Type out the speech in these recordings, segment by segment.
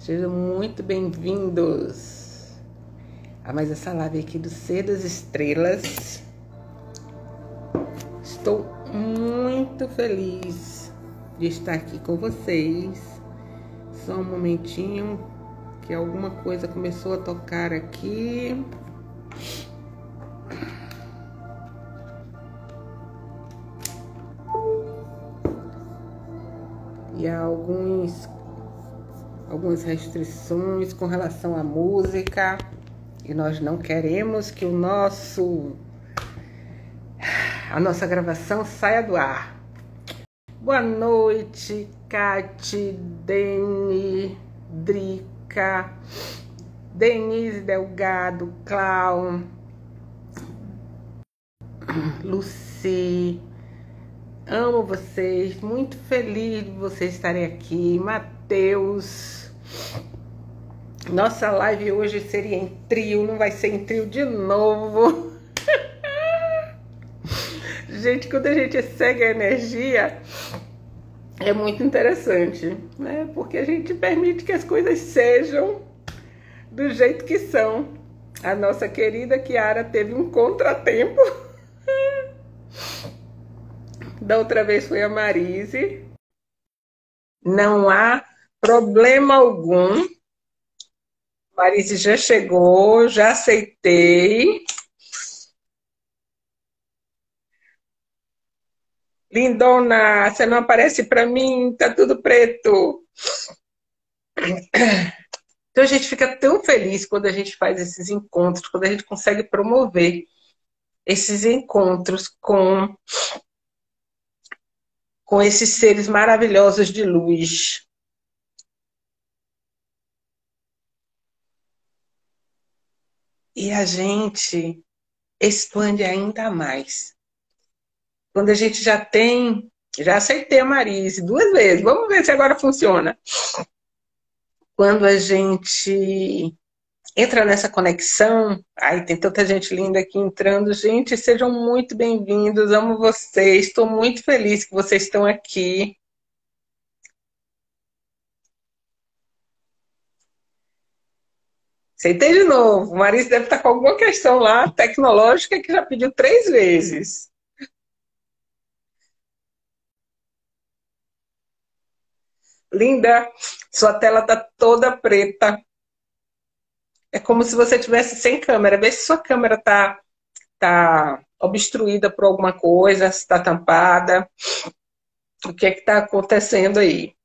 Sejam muito bem-vindos a mais essa live aqui do Ser das Estrelas. Estou muito feliz de estar aqui com vocês. Só um momentinho que alguma coisa começou a tocar aqui. E há algumas restrições com relação à música. E nós não queremos que a nossa gravação saia do ar. Boa noite, Cati, Deni, Drica, Denise Delgado, Clau, Luci. Amo vocês, muito feliz de vocês estarem aqui. Matheus, nossa live hoje seria em trio, não vai ser em trio de novo. Gente, quando a gente segue a energia, é muito interessante, né? Porque a gente permite que as coisas sejam do jeito que são. A nossa querida Kiara teve um contratempo. Da outra vez foi a Marisy. Não há problema algum. Marisy já chegou, já aceitei. Lindona, você não aparece para mim, tá tudo preto. Então a gente fica tão feliz quando a gente faz esses encontros, quando a gente consegue promover esses encontros com esses seres maravilhosos de luz. E a gente expande ainda mais. Quando a gente já tem... Já aceitei a Marisy 2 vezes. Vamos ver se agora funciona. Quando a gente entra nessa conexão... Ai, tem tanta gente linda aqui entrando. Gente, sejam muito bem-vindos. Amo vocês. Estou muito feliz que vocês estão aqui. Aceitei de novo. Marisy deve estar com alguma questão lá tecnológica que já pediu 3 vezes. Linda, sua tela tá toda preta. É como se você tivesse sem câmera. Vê se sua câmera tá obstruída por alguma coisa, se tá tampada. O que é que tá acontecendo aí?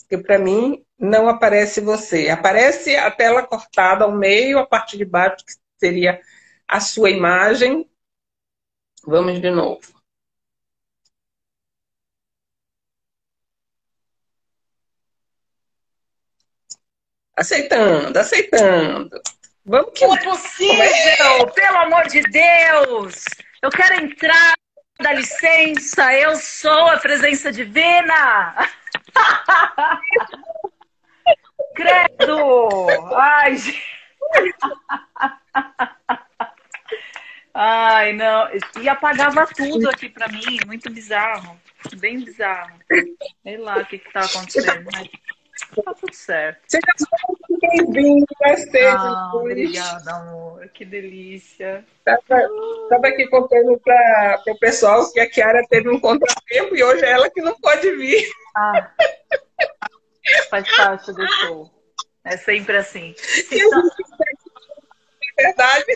Porque pra mim não aparece você. Aparece a tela cortada ao meio, a parte de baixo que seria a sua imagem. Vamos de novo. Aceitando, aceitando. Vamos que... Não é possível, pelo amor de Deus. Eu quero entrar, dá licença, eu sou a presença divina. Credo. Ai, ai, não. E apagava tudo aqui pra mim, muito bizarro. Bem bizarro. Sei lá o que que tá acontecendo, mas... Tá tudo certo. Seja muito bem-vindo, obrigada, amor. Que delícia. Tava aqui contando para o pessoal que a Kiara teve um contratempo e hoje é ela que não pode vir. Ah, faz parte do show. É sempre assim. Então... É verdade.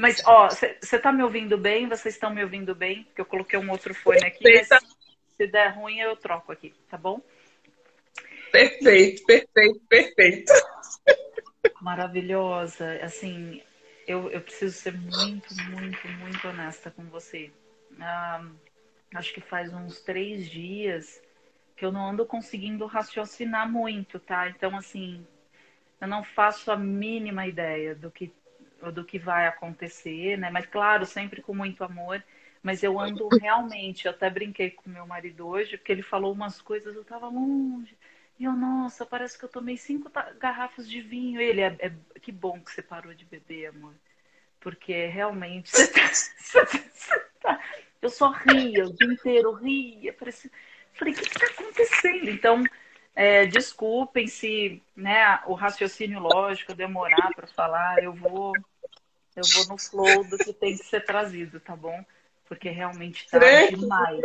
Mas, ó, você tá me ouvindo bem? Vocês estão me ouvindo bem? Porque eu coloquei um outro fone aqui. Mas se der ruim, eu troco aqui, tá bom? Perfeito, perfeito, perfeito. Maravilhosa. Assim, eu preciso ser muito, muito, muito honesta com você. Acho que faz uns 3 dias que eu não ando conseguindo raciocinar muito, tá? Então, assim, eu não faço a mínima ideia do que vai acontecer, né? Mas, claro, sempre com muito amor. Mas eu ando realmente... Eu até brinquei com meu marido hoje, porque ele falou umas coisas, eu tava longe... E eu, nossa, parece que eu tomei 5 garrafas de vinho. Ele, que bom que você parou de beber, amor. Porque realmente você tá... Eu só ria o dia inteiro, ria. Parecia... Falei, o que está acontecendo? Então, desculpem se, né, o raciocínio lógico demorar para falar. Eu vou no flow do que tem que ser trazido, tá bom? Porque realmente tá demais.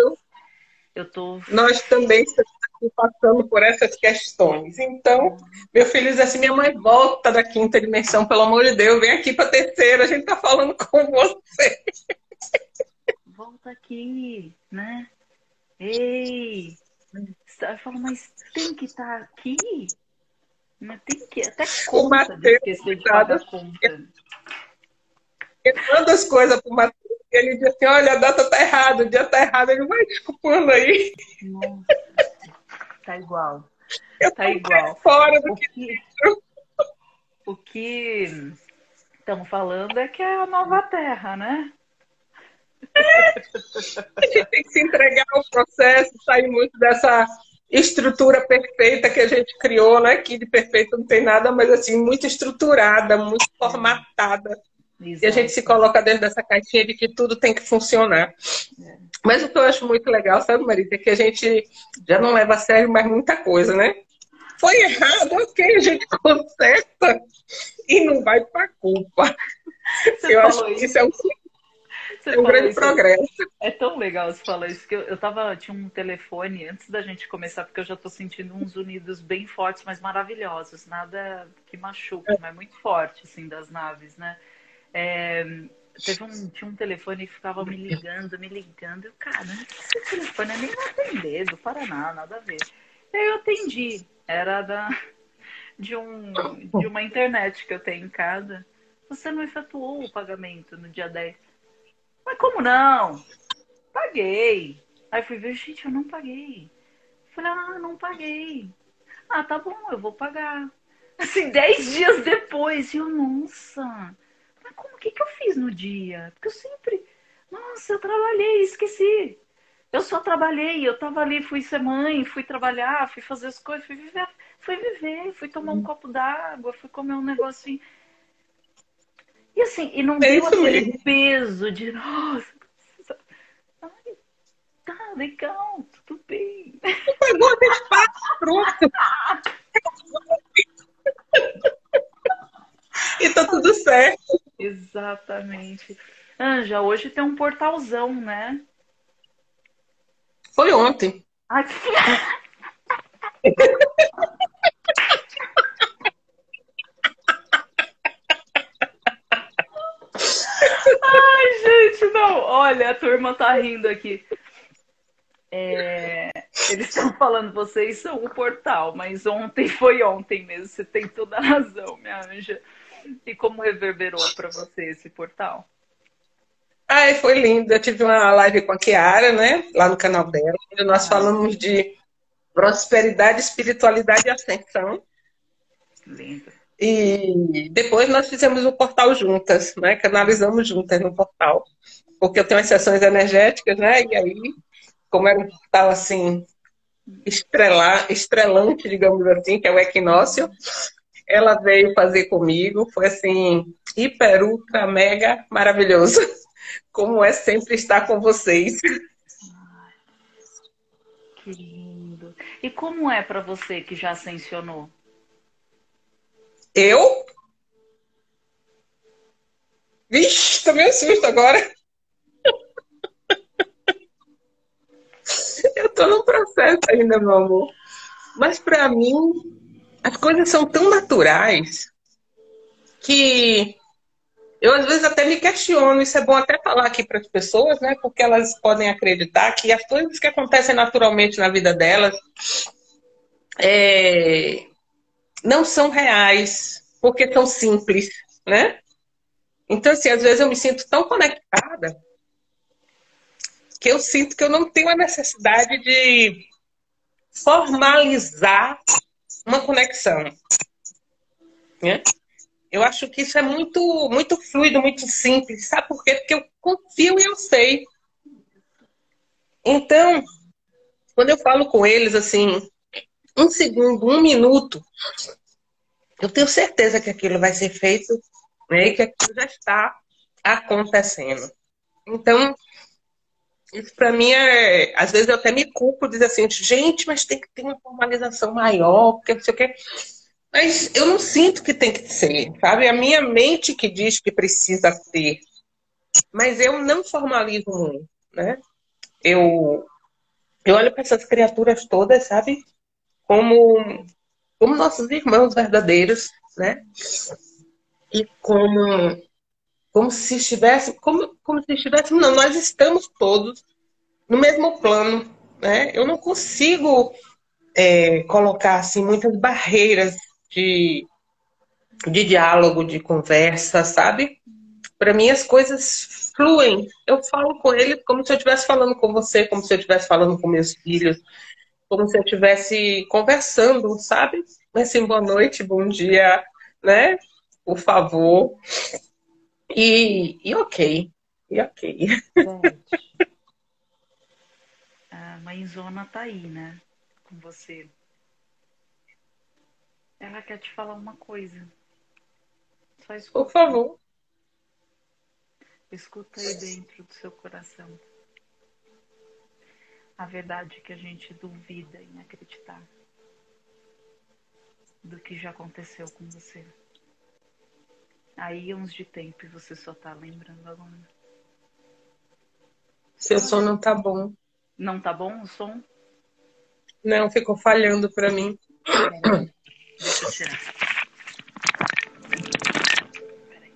Nós também estamos passando por essas questões. Então, meu filho diz assim, minha mãe, volta da quinta dimensão, pelo amor de Deus, vem aqui para terceira, a gente tá falando com você. Volta aqui, né? Ei! Eu falo, mas tem que estar aqui? Mas tem que... Até conta de esquecer de pagar conta. Ele manda as coisas pro Matheus. Ele diz assim, olha, a data tá errada, o dia tá errado. Ele vai desculpando aí. Nossa, tá igual. Eu tá igual. Fora do que... O que estamos falando é que é a nova terra, né? A gente tem que se entregar ao processo, sair muito dessa estrutura perfeita que a gente criou, né? Que de perfeito não tem nada, mas assim, muito estruturada, muito formatada. Exato. E a gente se coloca dentro dessa caixinha de que tudo tem que funcionar. Mas o que eu acho muito legal, sabe, Marisy, é que a gente já não leva a sério mais muita coisa, né? Foi errado, ok, a gente conserta e não vai pra culpa. Eu acho que isso é um... É um grande progresso. É tão legal você falar isso, que eu tinha um telefone antes da gente começar, porque eu já tô sentindo uns unidos bem fortes, mas maravilhosos, nada que machuca, mas muito forte, assim, das naves, né? Tinha um telefone que ficava me ligando, eu, cara, esse telefone é nem atender, do Paraná, nada a ver. E aí eu atendi, era de uma internet que eu tenho em casa. Você não efetuou o pagamento no dia 10. Mas como não? Paguei. Aí fui ver, gente, eu não paguei. Falei, ah, não paguei. Ah, tá bom, eu vou pagar. Assim, 10 dias depois. E eu, nossa, mas como que eu fiz no dia? Porque eu sempre, nossa, eu trabalhei, esqueci. Eu só trabalhei, eu tava ali, fui ser mãe, fui trabalhar, fui fazer as coisas, fui viver, fui tomar um copo d'água, fui comer um negocinho. E assim, e não deu aquele peso de, nossa, ai, tá legal, tudo bem. Você pagou o espaço, pronto. E tá tudo certo. Exatamente. Anja, hoje tem um portalzão, né? Foi ontem. Aqui. Ai, gente, não. Olha, a turma tá rindo aqui. Eles estão falando, vocês são o portal, mas ontem foi ontem mesmo. Você tem toda a razão, minha anja. E como reverberou pra você esse portal? Ai, foi lindo. Eu tive uma live com a Kiara, né? Lá no canal dela. Onde nós falamos de prosperidade, espiritualidade e ascensão. Lindo. E depois nós fizemos o portal juntas, né? Canalizamos juntas no portal. Porque eu tenho as sessões energéticas, né? E aí, como era um portal assim, estrelante, digamos assim, que é o equinócio, ela veio fazer comigo. Foi assim, hiper, ultra, mega maravilhoso. Como é sempre estar com vocês. Que lindo. E como é para você que já ascensionou? Eu? Vixe, tomei um susto agora. Eu tô num processo ainda, meu amor. Mas pra mim, as coisas são tão naturais que eu às vezes até me questiono. Isso é bom até falar aqui para as pessoas, né? Porque elas podem acreditar que as coisas que acontecem naturalmente na vida delas não são reais, porque é tão simples, né? Então, assim, às vezes eu me sinto tão conectada que eu sinto que eu não tenho a necessidade de formalizar uma conexão, né? Eu acho que isso é muito, muito fluido, muito simples. Sabe por quê? Porque eu confio e eu sei. Então, quando eu falo com eles, assim... Um segundo, um minuto, eu tenho certeza que aquilo vai ser feito, né, e que aquilo já está acontecendo. Então, Isso para mim é... Às vezes eu até me culpo, dizer assim, gente, mas tem que ter uma formalização maior, porque não sei o quê. Mas eu não sinto que tem que ser, sabe? É a minha mente que diz que precisa ser. Mas eu não formalizo muito, né? Eu olho para essas criaturas todas, sabe? Como nossos irmãos verdadeiros, né? E como se estivéssemos, não, nós estamos todos no mesmo plano, né? Eu não consigo colocar assim muitas barreiras de diálogo, de conversa, sabe? Para mim as coisas fluem. Eu falo com ele como se eu estivesse falando com você, como se eu estivesse falando com meus filhos, como se eu estivesse conversando, sabe? Assim, boa noite, bom dia, né? Por favor. E ok. Gente, a mãezona tá aí, né? Com você. Ela quer te falar uma coisa. Só escuta. Por favor. Escuta aí dentro do seu coração. A verdade que a gente duvida em acreditar do que já aconteceu com você. Aí, uns de tempo, e você só tá lembrando agora. Seu som não tá bom. Não tá bom o som? Não, ficou falhando pra mim. Peraí. Deixa eu tirar. Peraí.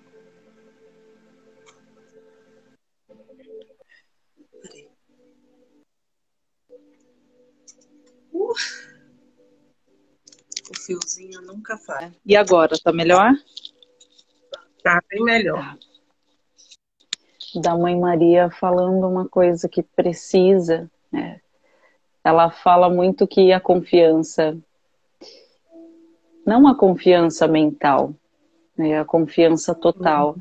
O fiozinho nunca falha. E agora, tá melhor? Tá bem melhor. Da Mãe Maria falando uma coisa que precisa, né? Ela fala muito que a confiança, não a confiança mental, né? A confiança total,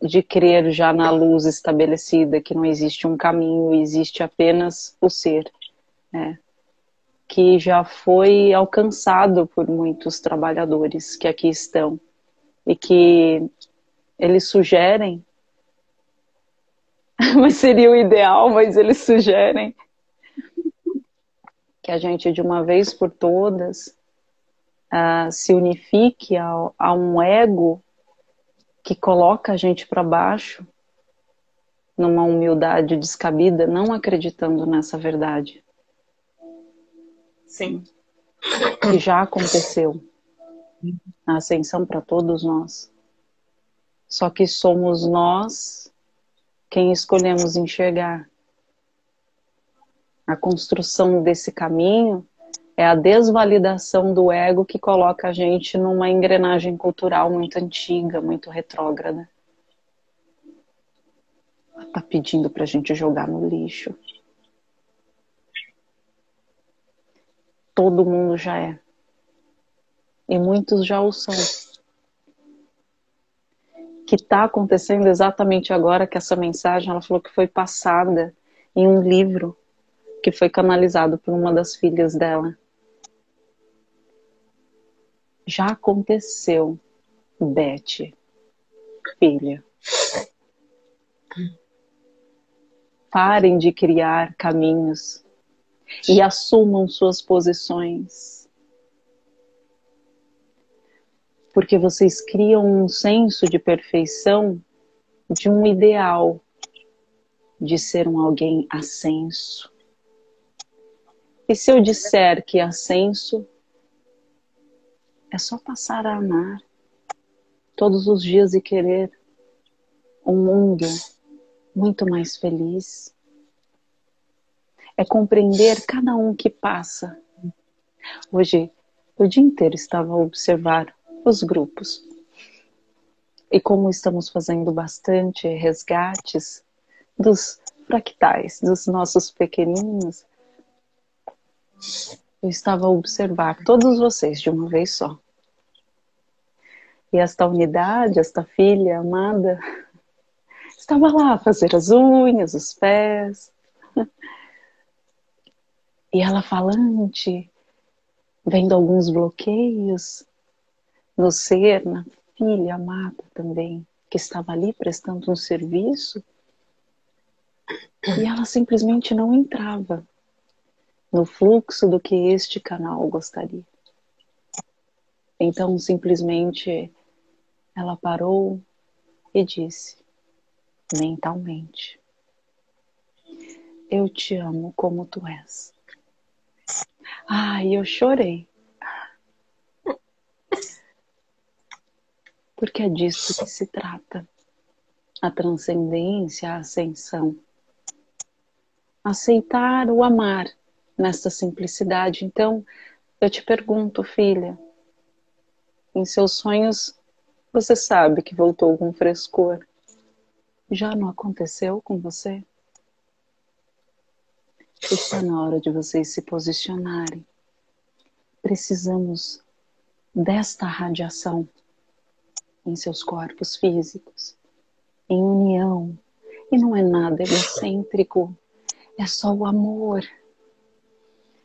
de crer já na luz estabelecida, que não existe um caminho, existe apenas o ser, né? Que já foi alcançado por muitos trabalhadores que aqui estão e que eles sugerem, mas seria o ideal, mas eles sugerem que a gente de uma vez por todas se unifique a um ego que coloca a gente para baixo numa humildade descabida, não acreditando nessa verdade. Sim. Que já aconteceu. A ascensão para todos nós. Só que somos nós quem escolhemos enxergar. A construção desse caminho é a desvalidação do ego que coloca a gente numa engrenagem cultural muito antiga, muito retrógrada. Tá pedindo pra gente jogar no lixo. Todo mundo já é. E muitos já o são. O que está acontecendo exatamente agora, que essa mensagem, ela falou que foi passada em um livro que foi canalizado por uma das filhas dela. Já aconteceu, Beth, filha. Parem de criar caminhos e assumam suas posições. Porque vocês criam um senso de perfeição de um ideal, de ser um alguém ascenso. E se eu disser que ascenso é só passar a amar todos os dias e querer um mundo muito mais feliz, é compreender cada um que passa. Hoje, o dia inteiro estava a observar os grupos. E como estamos fazendo bastante resgates dos fractais, dos nossos pequeninos, eu estava a observar todos vocês de uma vez só. E esta unidade, esta filha amada, estava lá a fazer as unhas, os pés. E ela falante, vendo alguns bloqueios no ser, na filha amada também, que estava ali prestando um serviço, E ela simplesmente não entrava no fluxo do que este canal gostaria. Então, simplesmente, ela parou e disse, mentalmente, eu te amo como tu és. Ai, eu chorei. Porque é disso que se trata. A transcendência, a ascensão. Aceitar o amar nessa simplicidade. Então, eu te pergunto, filha, em seus sonhos, você sabe que voltou com frescor. Já não aconteceu com você? Está na hora de vocês se posicionarem. Precisamos desta radiação em seus corpos físicos, em união. E não é nada egocêntrico, é só o amor.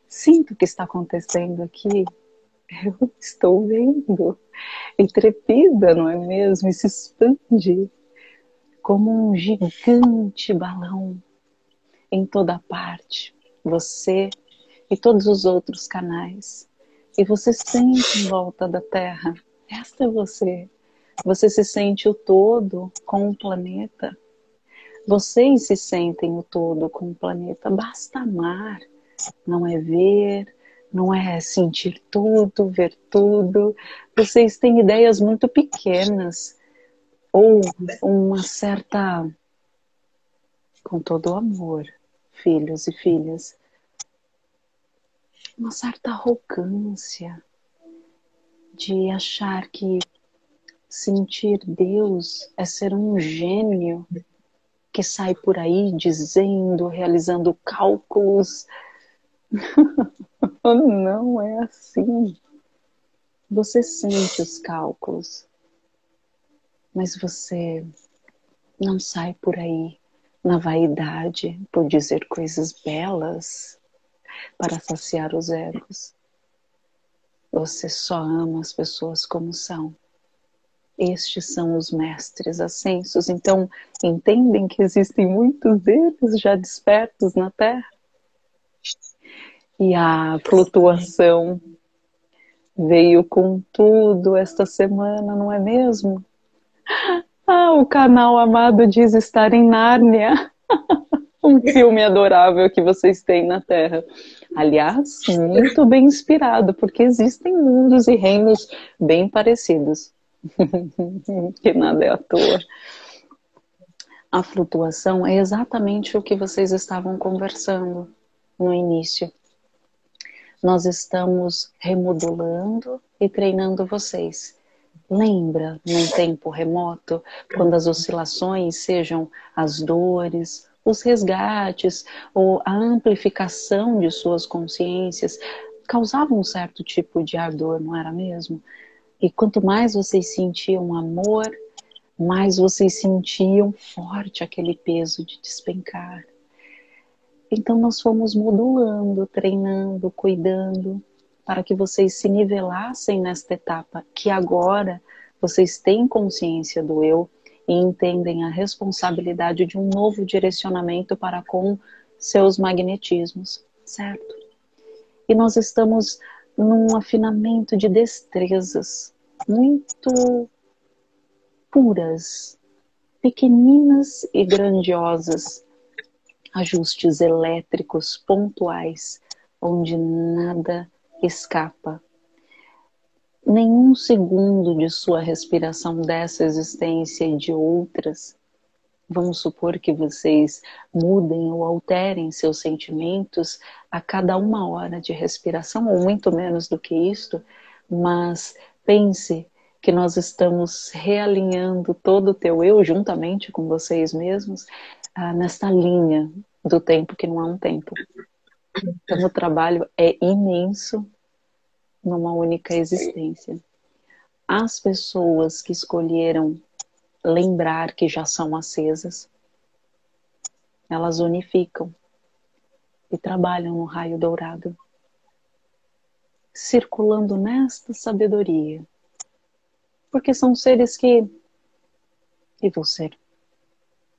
Sinto o que está acontecendo aqui. Eu estou vendo e trepida, não é mesmo? E se expande como um gigante balão em toda parte. Você e todos os outros canais. E você sente em volta da Terra. Esta é você. Você se sente o todo com o planeta. Vocês se sentem o todo com o planeta. Basta amar. Não é ver... Não é sentir tudo, ver tudo. Vocês têm ideias muito pequenas. Ou uma certa... Com todo o amor, filhos e filhas. Uma certa arrogância. De achar que sentir Deus é ser um gênio. Que sai por aí dizendo, realizando cálculos... Não é assim. Você sente os cálculos, mas você não sai por aí na vaidade por dizer coisas belas para saciar os egos. Você só ama as pessoas como são. Estes são os mestres ascensos. Então, entendem que existem muitos deles já despertos na Terra? E a flutuação veio com tudo esta semana, não é mesmo? Ah, o canal amado diz estar em Nárnia. Um filme adorável que vocês têm na Terra. Aliás, muito bem inspirado, porque existem mundos e reinos bem parecidos. Que nada é à toa. A flutuação é exatamente o que vocês estavam conversando no início. Nós estamos remodulando e treinando vocês. Lembra, num tempo remoto, quando as oscilações sejam as dores, os resgates ou a amplificação de suas consciências, causavam um certo tipo de ardor, não era mesmo? E quanto mais vocês sentiam amor, mais vocês sentiam forte aquele peso de despencar. Então nós fomos modulando, treinando, cuidando, para que vocês se nivelassem nesta etapa, que agora vocês têm consciência do eu e entendem a responsabilidade de um novo direcionamento para com seus magnetismos, certo? E nós estamos num afinamento de destrezas muito puras, pequeninas e grandiosas. Ajustes elétricos pontuais, onde nada escapa. Nenhum segundo de sua respiração dessa existência e de outras, vamos supor que vocês mudem ou alterem seus sentimentos a cada 1 hora de respiração, ou muito menos do que isto, mas pense que nós estamos realinhando todo o teu eu juntamente com vocês mesmos, nesta linha do tempo que não é um tempo. Então o trabalho é imenso numa única existência. As pessoas que escolheram lembrar que já são acesas, elas unificam e trabalham no raio dourado, circulando nesta sabedoria, porque são seres que... E você?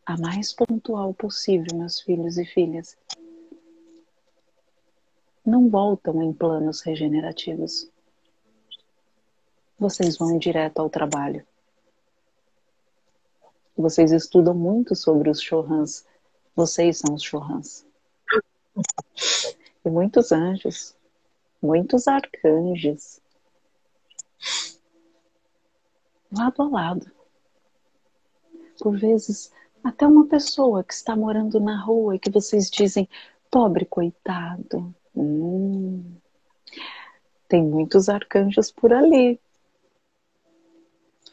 a mais pontual possível, meus filhos e filhas. Não voltam em planos regenerativos. Vocês vão direto ao trabalho. Vocês estudam muito sobre os Shorans. Vocês são os Shorans. E muitos anjos, muitos arcanjos. Lado a lado. Por vezes, até uma pessoa que está morando na rua e que vocês dizem, pobre coitado. Tem muitos arcanjos por ali.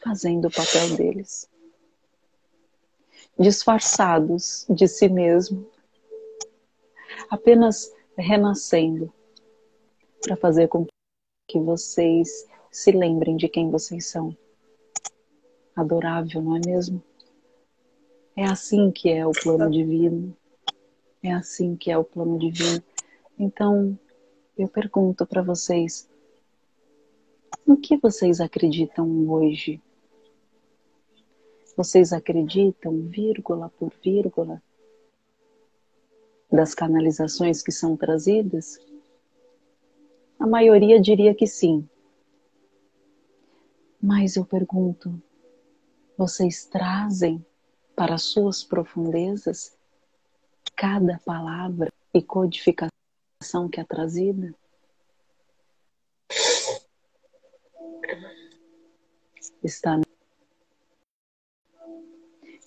Fazendo o papel deles. Disfarçados de si mesmo, apenas renascendo para fazer com que vocês se lembrem de quem vocês são. Adorável, não é mesmo? É assim que é o plano divino. É assim que é o plano divino. Então, eu pergunto para vocês, no que vocês acreditam hoje? Vocês acreditam, vírgula por vírgula, das canalizações que são trazidas? A maioria diria que sim. Mas eu pergunto, vocês trazem para suas profundezas cada palavra e codificação que é trazida? Está na...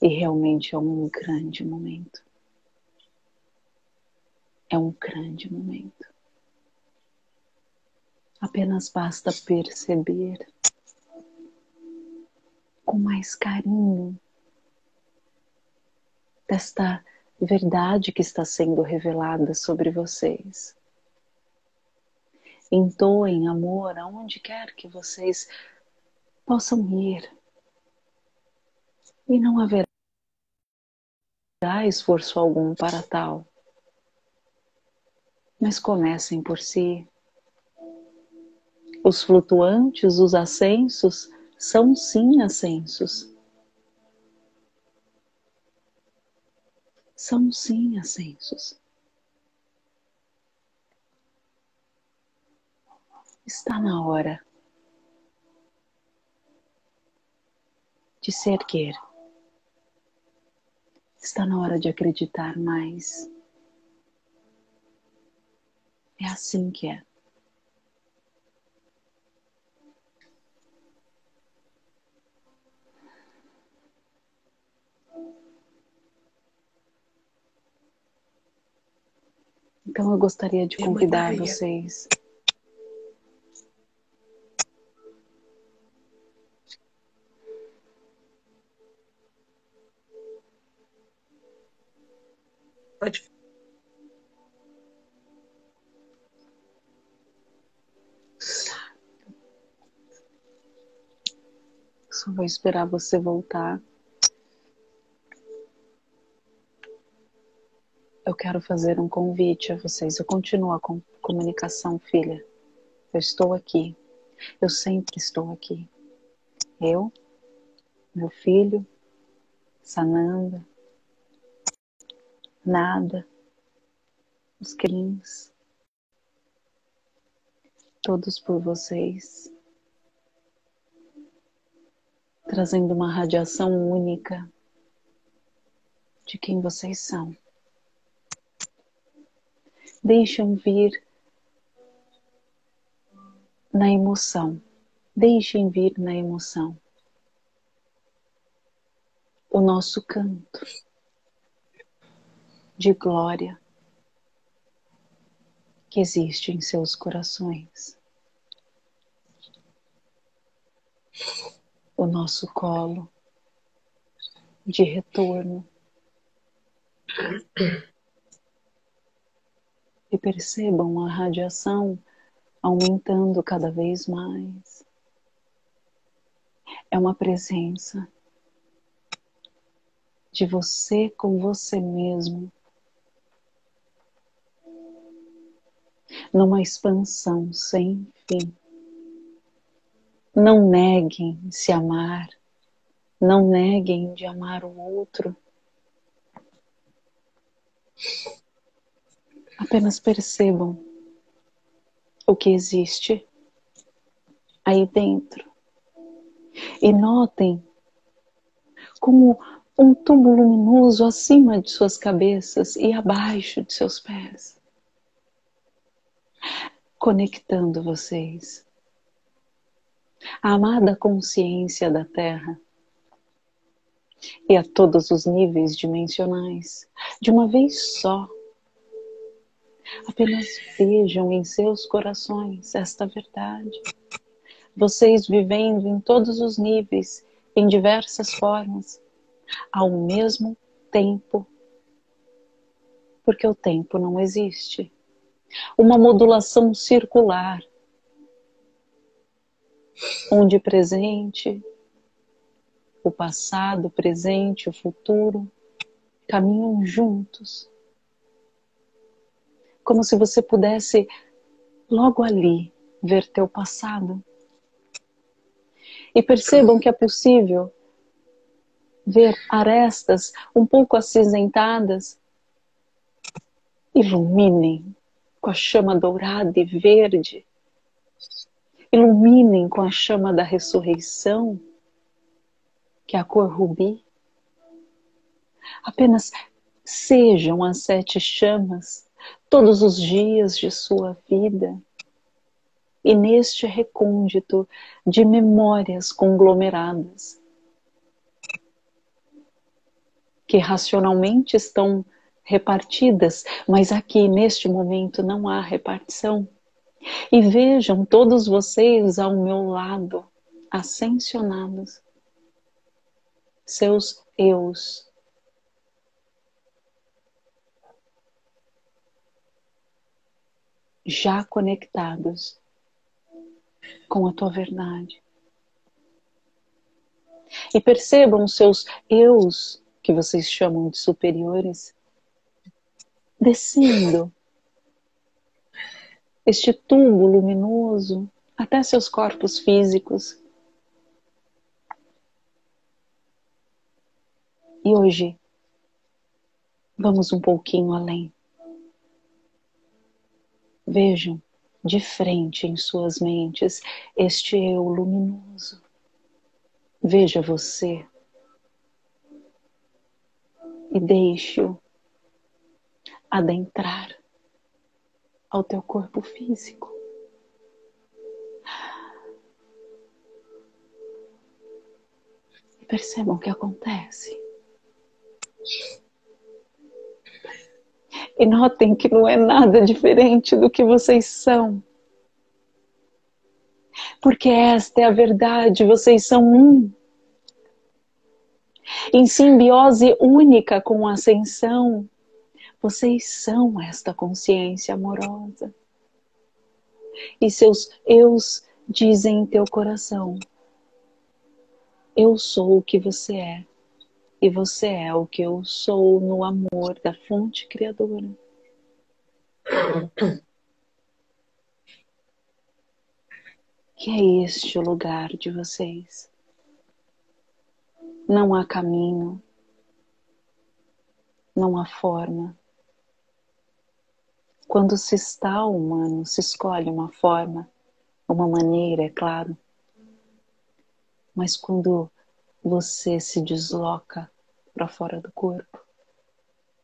E realmente é um grande momento. É um grande momento. Apenas basta perceber com mais carinho desta verdade que está sendo revelada sobre vocês. Entoem amor aonde quer que vocês possam ir. E não haverá esforço algum para tal. Mas comecem por si. Os flutuantes, os ascensos, são sim ascensos. São sim ascensos. Está na hora de se erguer. Está na hora de acreditar mais. É assim que é. Então eu gostaria de convidar vocês Só vou esperar você voltar. Eu quero fazer um convite a vocês. Eu continuo a comunicação, filha. Eu estou aqui. Eu sempre estou aqui. Eu, meu filho, Sananda, Nada, os Krins, todos por vocês, trazendo uma radiação única de quem vocês são. Deixem vir na emoção, deixem vir na emoção o nosso canto de glória que existe em seus corações. O nosso colo de retorno. E percebam a radiação aumentando cada vez mais. É uma presença de você com você mesmo. Numa expansão sem fim. Não neguem se amar. Não neguem de amar o outro. Apenas percebam o que existe aí dentro. E notem como um tubo luminoso acima de suas cabeças e abaixo de seus pés, conectando vocês à amada consciência da Terra e a todos os níveis dimensionais, de uma vez só. Apenas vejam em seus corações esta verdade. Vocês vivendo em todos os níveis, em diversas formas, ao mesmo tempo, porque o tempo não existe. Uma modulação circular, onde presente, o passado, o presente, o futuro caminham juntos, como se você pudesse logo ali ver teu passado. E percebam que é possível ver arestas um pouco acinzentadas. Iluminem com a chama dourada e verde. Iluminem com a chama da ressurreição, que é a cor rubi. Apenas sejam as 7 chamas todos os dias de sua vida. E neste recôndito de memórias conglomeradas, que racionalmente estão repartidas, mas aqui neste momento não há repartição. E vejam todos vocês ao meu lado, ascensionados, seus eus. Já conectados com a tua verdade. E percebam seus eus, que vocês chamam de superiores, descendo este tubo luminoso até seus corpos físicos. E hoje, vamos um pouquinho além. Vejam de frente em suas mentes este eu luminoso. Veja você e deixe-o adentrar ao teu corpo físico. E percebam o que acontece. E notem que não é nada diferente do que vocês são. Porque esta é a verdade, vocês são um. Em simbiose única com a ascensão, vocês são esta consciência amorosa. E seus eus dizem em teu coração: eu sou o que você é. E você é o que eu sou no amor da fonte criadora. Que é este o lugar de vocês. Não há caminho. Não há forma. Quando se está humano, se escolhe uma forma, uma maneira, é claro. Mas quando você se desloca para fora do corpo,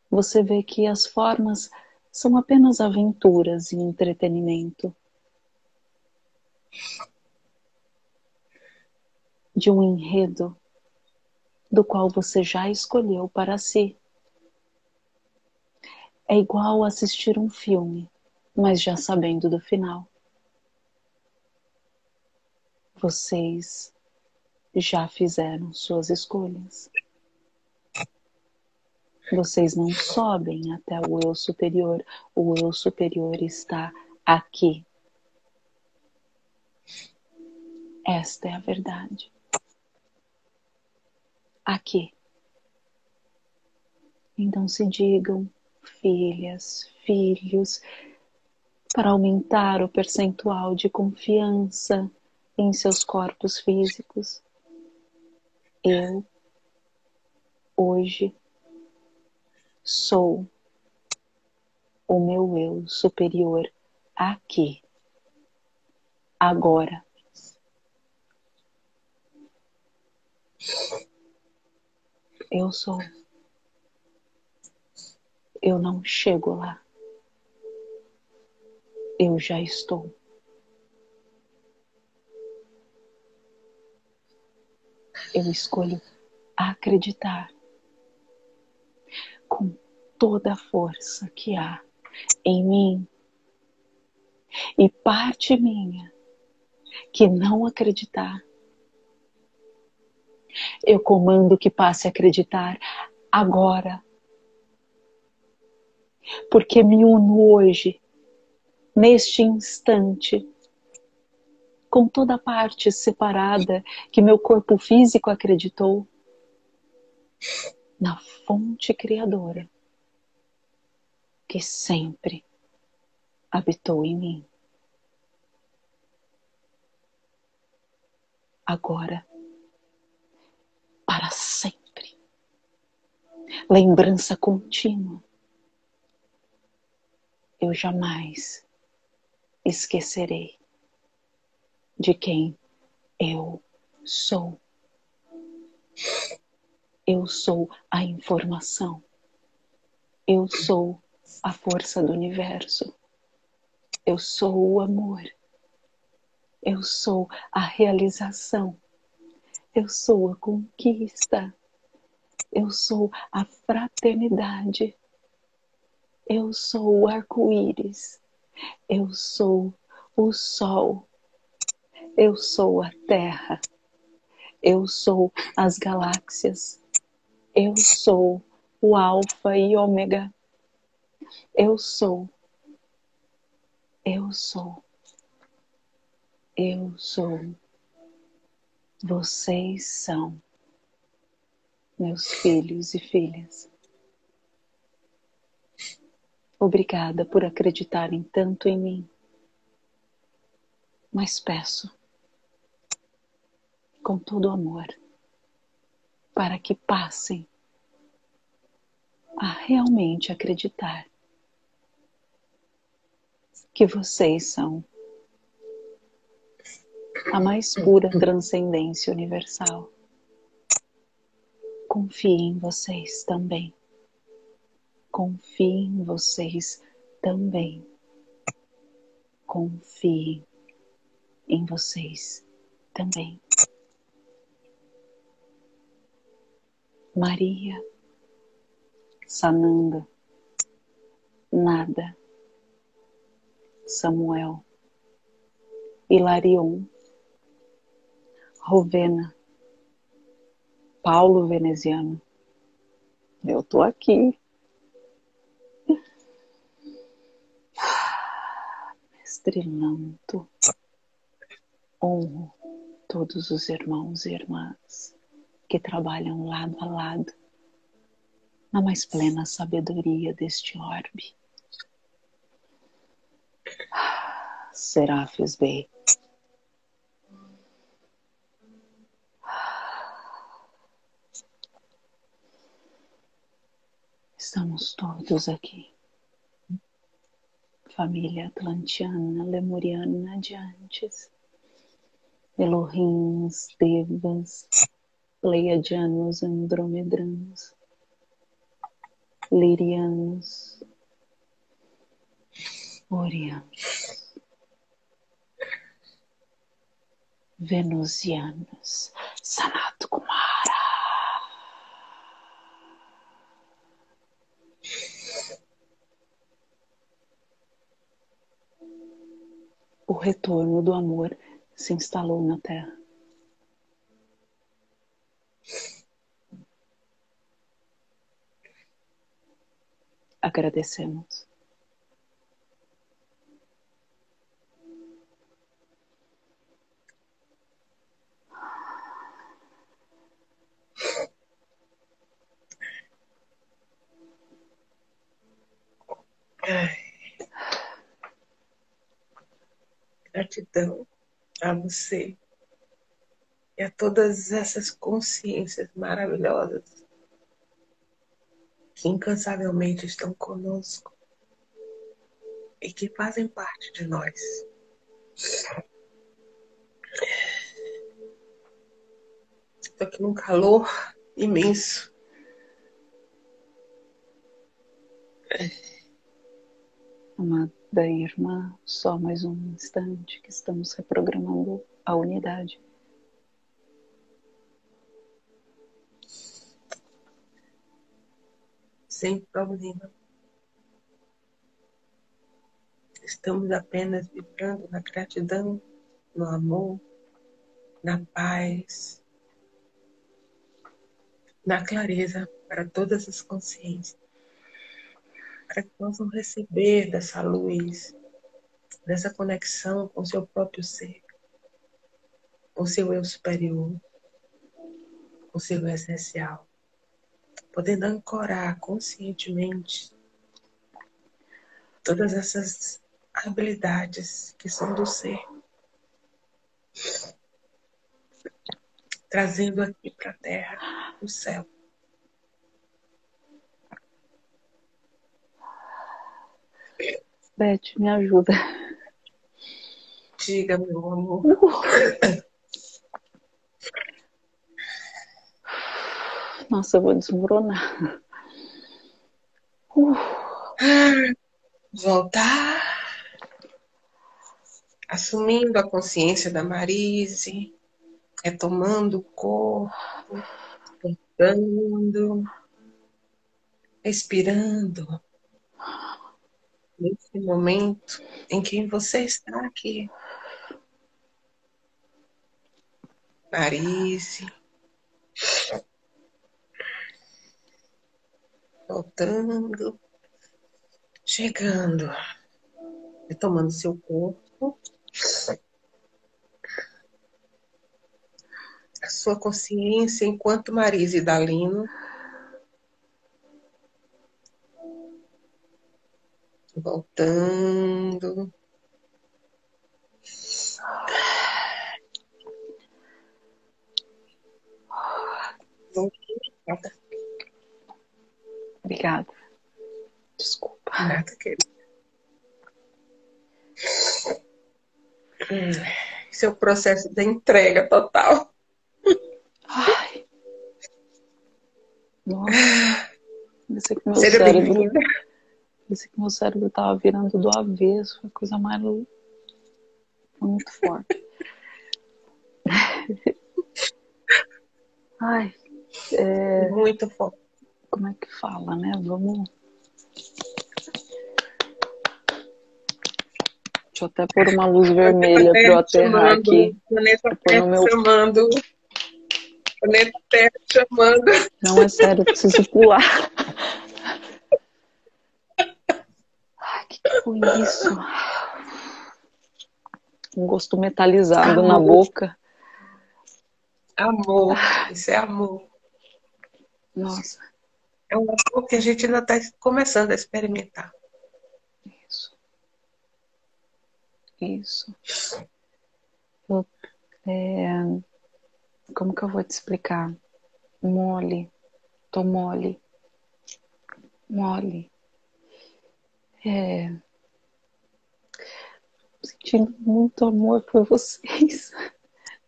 você vê que as formas são apenas aventuras e entretenimento de um enredo do qual você já escolheu para si. É igual assistir um filme, mas já sabendo do final. Vocês já fizeram suas escolhas. Vocês não sobem até o eu superior. O eu superior está aqui. Esta é a verdade. Aqui. Então se digam filhas, filhos, para aumentar o percentual de confiança em seus corpos físicos. Eu, hoje, sou o meu eu superior aqui, agora. Eu sou. Eu não chego lá. Eu já estou. Eu escolho acreditar com toda a força que há em mim e parte minha que não acreditar. Eu comando que passe a acreditar agora, porque me uno hoje, neste instante, com toda a parte separada que meu corpo físico acreditou, na fonte criadora que sempre habitou em mim. Agora, para sempre. Lembrança contínua. Eu jamais esquecerei de quem eu sou. Eu sou a informação. Eu sou a força do universo. Eu sou o amor. Eu sou a realização. Eu sou a conquista. Eu sou a fraternidade. Eu sou o arco-íris. Eu sou o sol. Eu sou a Terra. Eu sou as galáxias. Eu sou o Alfa e Ômega. Eu sou. Eu sou. Eu sou. Vocês são meus filhos e filhas. Obrigada por acreditarem tanto em mim. Mas peço, com todo amor, para que passem a realmente acreditar que vocês são a mais pura transcendência universal. Confie em vocês também. Confie em vocês também. Confie em vocês também. Maria, Sananda, Nada, Samuel, Hilarion, Rowena, Paulo Veneziano. Eu tô aqui. Mestre Lanto, honro todos os irmãos e irmãs que trabalham lado a lado na mais plena sabedoria deste orbe. Seraphis Bey. Estamos todos aqui. Família atlantiana, lemuriana de antes. Elohins, Devas, Pleiadianos, Andromedranos, Lirianos, Orianos, Venusianos, Sanat Kumara. O retorno do amor se instalou na Terra. Agradecemos. Gratidão a você e a todas essas consciências maravilhosas que incansavelmente estão conosco e que fazem parte de nós. Estou aqui num calor imenso. Amada irmã, só mais um instante que estamos reprogramando a unidade. Sem problema. Estamos apenas vibrando na gratidão, no amor, na paz, na clareza para todas as consciências, para que possam receber dessa luz, dessa conexão com o seu próprio ser, com o seu eu superior, com o seu eu essencial, podendo ancorar conscientemente todas essas habilidades que são do ser, trazendo aqui para a Terra o céu. Beth, me ajuda. Diga, meu amor. Nossa, eu vou desmoronar. Voltar. Assumindo a consciência da Marisy. Retomando o corpo. Voltando. Respirando. Nesse momento em que você está aqui. Marisy. Voltando, chegando, retomando seu corpo, a sua consciência enquanto Marisy Idalino, voltando, voltando. Obrigada. Desculpa. Nada, querida. Seu processo de entrega total. Ai. Nossa. Pensei que meu cérebro... Pensei que meu cérebro tava virando do avesso. Foi a coisa mais louca. Foi muito forte. Ai. É... Muito forte. Como é que fala, né? Vamos... Deixa eu até pôr uma luz vermelha para eu aterrar aqui. Planeta Terra chamando. Planeta Terra chamando. Não, é sério, eu preciso pular. Ai, que foi isso? Um gosto metalizado amor. Na boca. Amor, isso é amor. Nossa. É um amor que a gente ainda está começando a experimentar. Isso. Isso. Como que eu vou te explicar? Mole. Tô mole. Mole. Sentindo muito amor por vocês.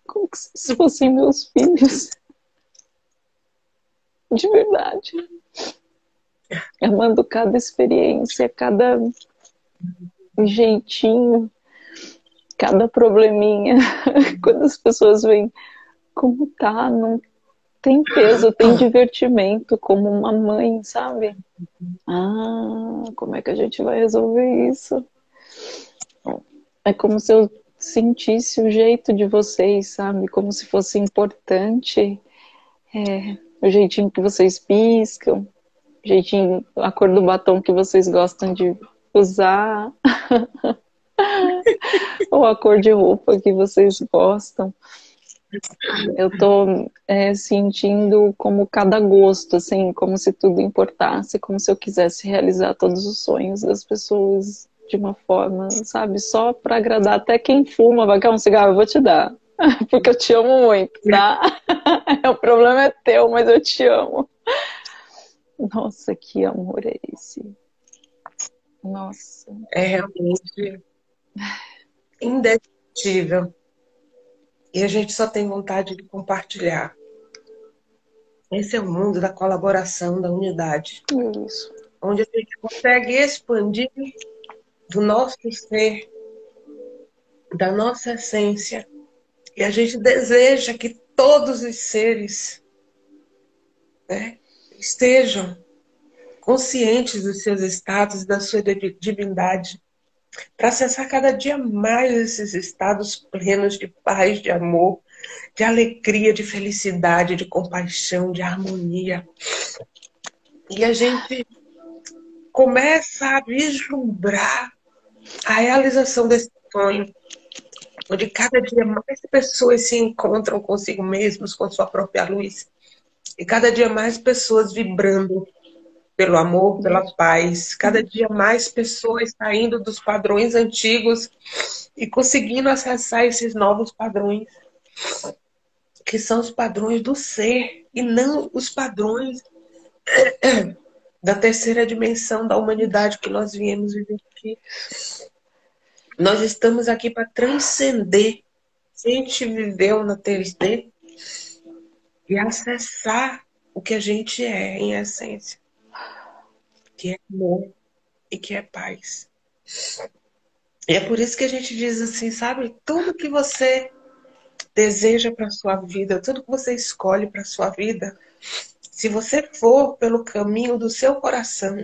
Como que se fossem meus filhos. De verdade. Amando cada experiência, cada jeitinho, cada probleminha. Quando as pessoas veem como tá, não tem peso, tem divertimento, como uma mãe, sabe? Ah, como é que a gente vai resolver isso? É como se eu sentisse o jeito de vocês, sabe? Como se fosse importante. O jeitinho que vocês piscam, o jeitinho, a cor do batom que vocês gostam de usar, ou a cor de roupa que vocês gostam. Eu tô sentindo como cada gosto, assim, como se tudo importasse, como se eu quisesse realizar todos os sonhos das pessoas de uma forma, sabe? Só pra agradar até quem fuma, vai querer um cigarro, eu vou te dar. Porque eu te amo muito, tá? O problema é teu, mas eu te amo. Nossa, que amor é esse? Nossa. É realmente indescritível. E a gente só tem vontade de compartilhar. Esse é o mundo da colaboração, da unidade. Isso. Onde a gente consegue expandir do nosso ser, da nossa essência. E a gente deseja que todos os seres, né, estejam conscientes dos seus estados, da sua divindade, para acessar cada dia mais esses estados plenos de paz, de amor, de alegria, de felicidade, de compaixão, de harmonia. E a gente começa a vislumbrar a realização desse sonho, onde cada dia mais pessoas se encontram consigo mesmos, com sua própria luz, e cada dia mais pessoas vibrando pelo amor, pela paz. Cada dia mais pessoas saindo dos padrões antigos e conseguindo acessar esses novos padrões, que são os padrões do ser e não os padrões da terceira dimensão da humanidade que nós viemos viver aqui. Nós estamos aqui para transcender. A gente viveu na 3D e acessar o que a gente é em essência, que é amor e que é paz. E é por isso que a gente diz assim, sabe? Tudo que você deseja para sua vida, tudo que você escolhe para sua vida, se você for pelo caminho do seu coração,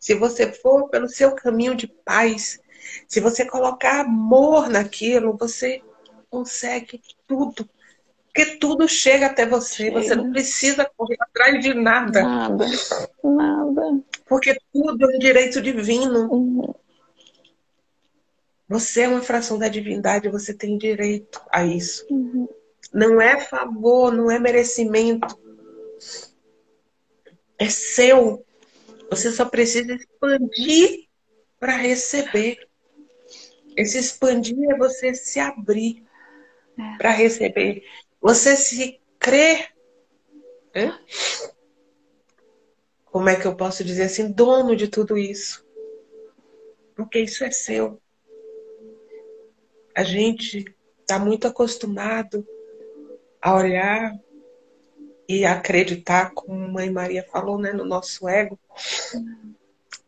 se você for pelo seu caminho de paz, se você colocar amor naquilo, você consegue tudo. Porque tudo chega até você. Você não precisa correr atrás de nada. Nada, nada. Porque tudo é um direito divino. Uhum. Você é uma fração da divindade, você tem direito a isso. Uhum. Não é favor, não é merecimento. É seu. Você só precisa expandir para receber. Esse expandir é você se abrir para receber. Você se crer, né? Como é que eu posso dizer assim? Dono de tudo isso. Porque isso é seu. A gente está muito acostumado a olhar e acreditar, como a Mãe Maria falou, né, no nosso ego,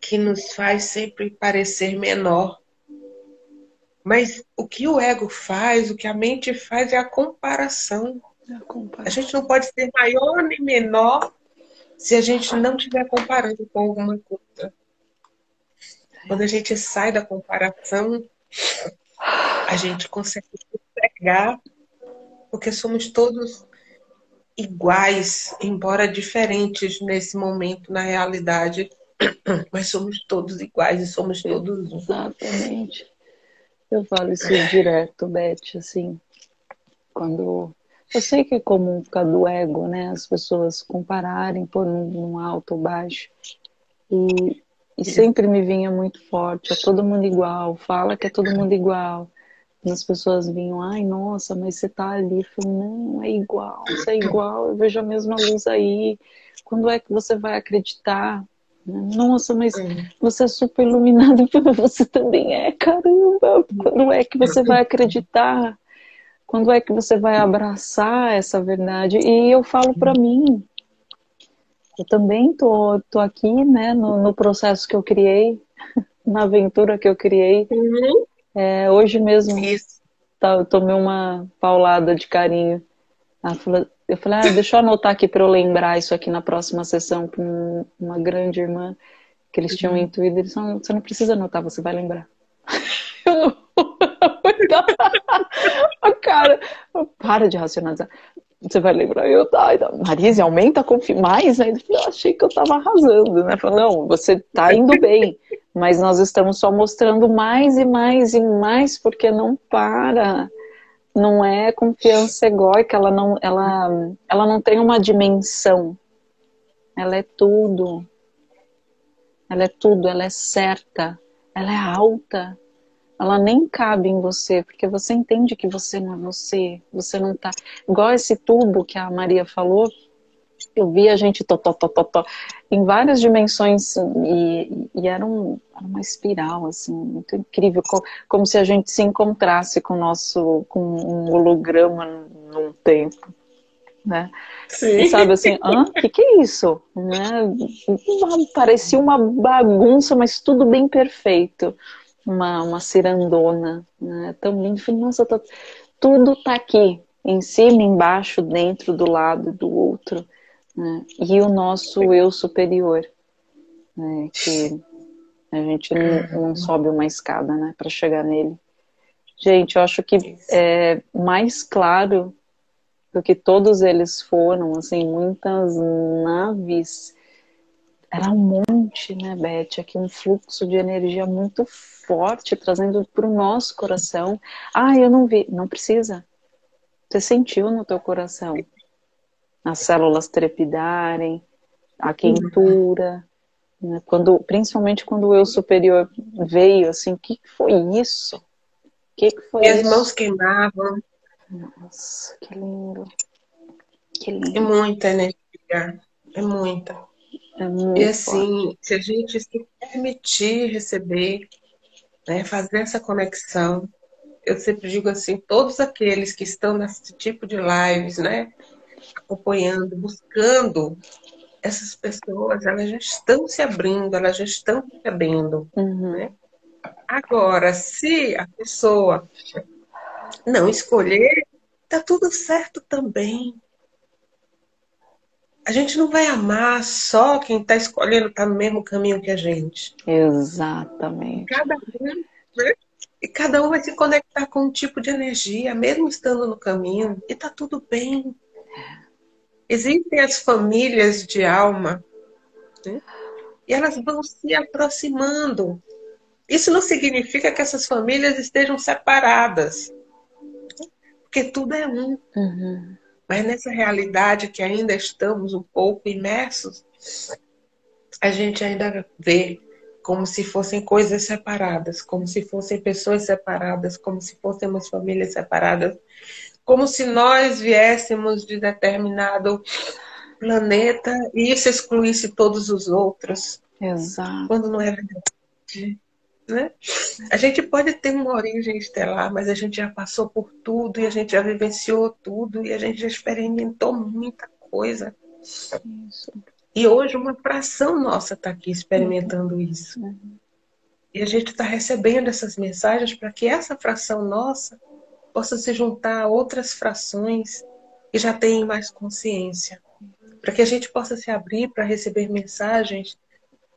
que nos faz sempre parecer menor. Mas o que o ego faz, o que a mente faz é a comparação. A gente não pode ser maior nem menor se a gente não estiver comparando com alguma coisa. Quando a gente sai da comparação, a gente consegue pegar, porque somos todos iguais, embora diferentes nesse momento, na realidade. Mas somos todos iguais e somos todos juntos. Exatamente. Eu falo isso direto, Beth, assim, quando... Eu sei que é comum ficar do ego, né? As pessoas compararem por um alto ou baixo. E sempre me vinha muito forte, é todo mundo igual, fala que é todo mundo igual. E as pessoas vinham, ai, nossa, mas você tá ali. Eu falo, não, é igual, você é igual, eu vejo a mesma luz aí. Quando é que você vai acreditar? Nossa, mas você é super iluminado, você também é, caramba. Quando é que você vai acreditar? Quando é que você vai abraçar essa verdade? E eu falo pra mim, eu também tô aqui, né, no processo que eu criei, na aventura que eu criei. É, hoje mesmo eu tomei uma paulada de carinho. Eu falei, ah, deixa eu anotar aqui para eu lembrar isso aqui na próxima sessão com uma grande irmã que eles tinham intuído. Eles falaram, você não precisa anotar, você vai lembrar. Eu não... Cara, para de racionalizar. Você vai lembrar. Eu, Marisy, aumenta mais, né? Eu achei que eu tava arrasando, né? Eu falei, não, você tá indo bem, mas nós estamos só mostrando mais e mais e mais, porque não para. Não é confiança egóica, ela não tem uma dimensão. Ela é tudo. Ela é tudo, ela é certa, ela é alta. Ela nem cabe em você, porque você entende que você não é você. Você não tá... Igual esse tubo que a Maria falou, eu via a gente em várias dimensões e era, era uma espiral assim, muito incrível, como se a gente se encontrasse com, um holograma num tempo, né? Sim. E sabe assim, hã? Que é isso? Né? Parecia uma bagunça, mas tudo bem perfeito. Uma cirandona, né? Tão lindo. Falei, nossa, tudo tá aqui, em cima, embaixo, dentro, do lado, do outro, né? E o nosso eu superior, né? Que a gente não sobe uma escada, né? Para chegar nele. Gente, eu acho que é mais claro do que todos eles foram, assim, muitas naves. Era um monte, né, Beth? Aqui um fluxo de energia muito forte, trazendo para o nosso coração. Ah, eu não vi. Não precisa. Você sentiu no teu coração. As células trepidarem, a quentura. Né? Quando, principalmente quando o eu superior veio, assim, o que foi isso? O que foi isso? Minhas mãos queimavam. Nossa, que lindo. Que lindo. É muita energia. É muita. É e assim, forte. Se a gente se permitir receber, né, fazer essa conexão, eu sempre digo assim, todos aqueles que estão nesse tipo de lives, né, acompanhando, buscando essas pessoas, elas já estão se abrindo, elas já estão se abrindo, né? Agora, se a pessoa não escolher, tá tudo certo também. A gente não vai amar só quem está escolhendo tá no mesmo caminho que a gente. Exatamente. E cada um vai se conectar com um tipo de energia, mesmo estando no caminho. E tá tudo bem. Existem as famílias de alma, né? E elas vão se aproximando. Isso não significa que essas famílias estejam separadas, porque tudo é um. Mas nessa realidade que ainda estamos um pouco imersos, a gente ainda vê como se fossem coisas separadas, como se fossem pessoas separadas, como se fossemos famílias separadas, como se nós viéssemos de determinado planeta e isso excluísse todos os outros. Exato. Quando não é verdade, né? A gente pode ter uma origem estelar, mas a gente já passou por tudo, e a gente já vivenciou tudo, e a gente já experimentou muita coisa. Isso. E hoje uma fração nossa está aqui experimentando isso. E a gente está recebendo essas mensagens para que essa fração nossa possa se juntar a outras frações que já têm mais consciência. Para que a gente possa se abrir para receber mensagens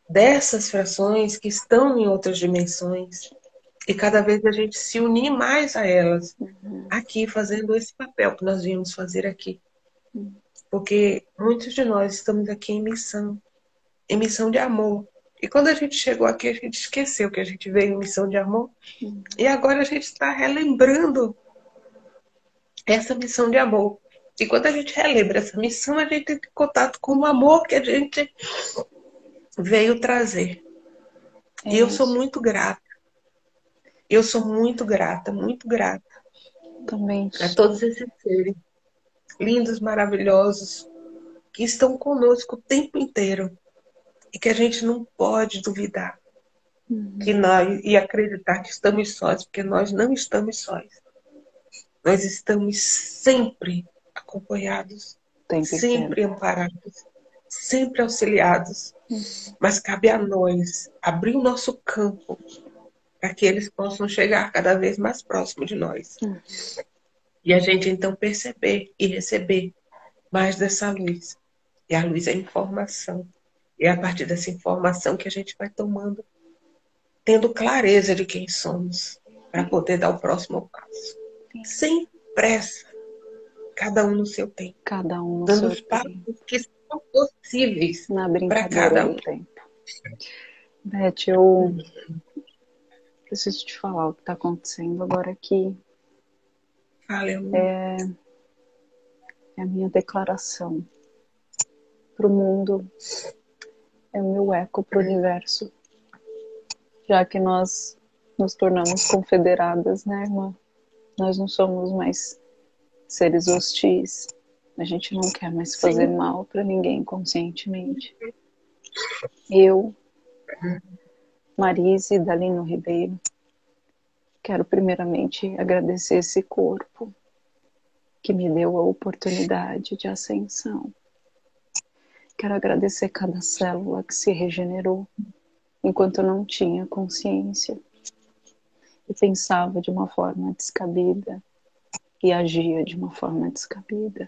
dessas frações que estão em outras dimensões. E cada vez a gente se unir mais a elas. Aqui, fazendo esse papel que nós viemos fazer aqui. Porque muitos de nós estamos aqui em missão. Em missão de amor. E quando a gente chegou aqui, a gente esqueceu que a gente veio em missão de amor. E agora a gente está relembrando essa missão de amor. E quando a gente relembra essa missão, a gente tem contato com o amor que a gente veio trazer. E eu sou muito grata. Eu sou muito grata, muito grata. Também. A todos esses seres lindos, maravilhosos, que estão conosco o tempo inteiro. E que a gente não pode duvidar. Que nós, e acreditar que estamos sós, porque nós não estamos sós. Nós estamos sempre acompanhados, sempre amparados, sempre auxiliados. Mas cabe a nós abrir o nosso campo para que eles possam chegar cada vez mais próximo de nós. E a gente então perceber e receber mais dessa luz. E a luz é informação. E é a partir dessa informação que a gente vai tomando, tendo clareza de quem somos, para poder dar o próximo passo. Sem pressa. Cada um no seu tempo. Cada um no seu tempo. Dando os passos que possíveis na brincadeira do tempo. Beth, eu preciso te falar o que está acontecendo agora aqui. É a minha declaração para o mundo, é o meu eco para o universo, já que nós nos tornamos confederadas, né, irmã? Nós não somos mais seres hostis. A gente não quer mais fazer mal para ninguém conscientemente. Eu, Marisy Idalino Ribeiro, quero primeiramente agradecer esse corpo que me deu a oportunidade de ascensão. Quero agradecer cada célula que se regenerou enquanto eu não tinha consciência e pensava de uma forma descabida e agia de uma forma descabida.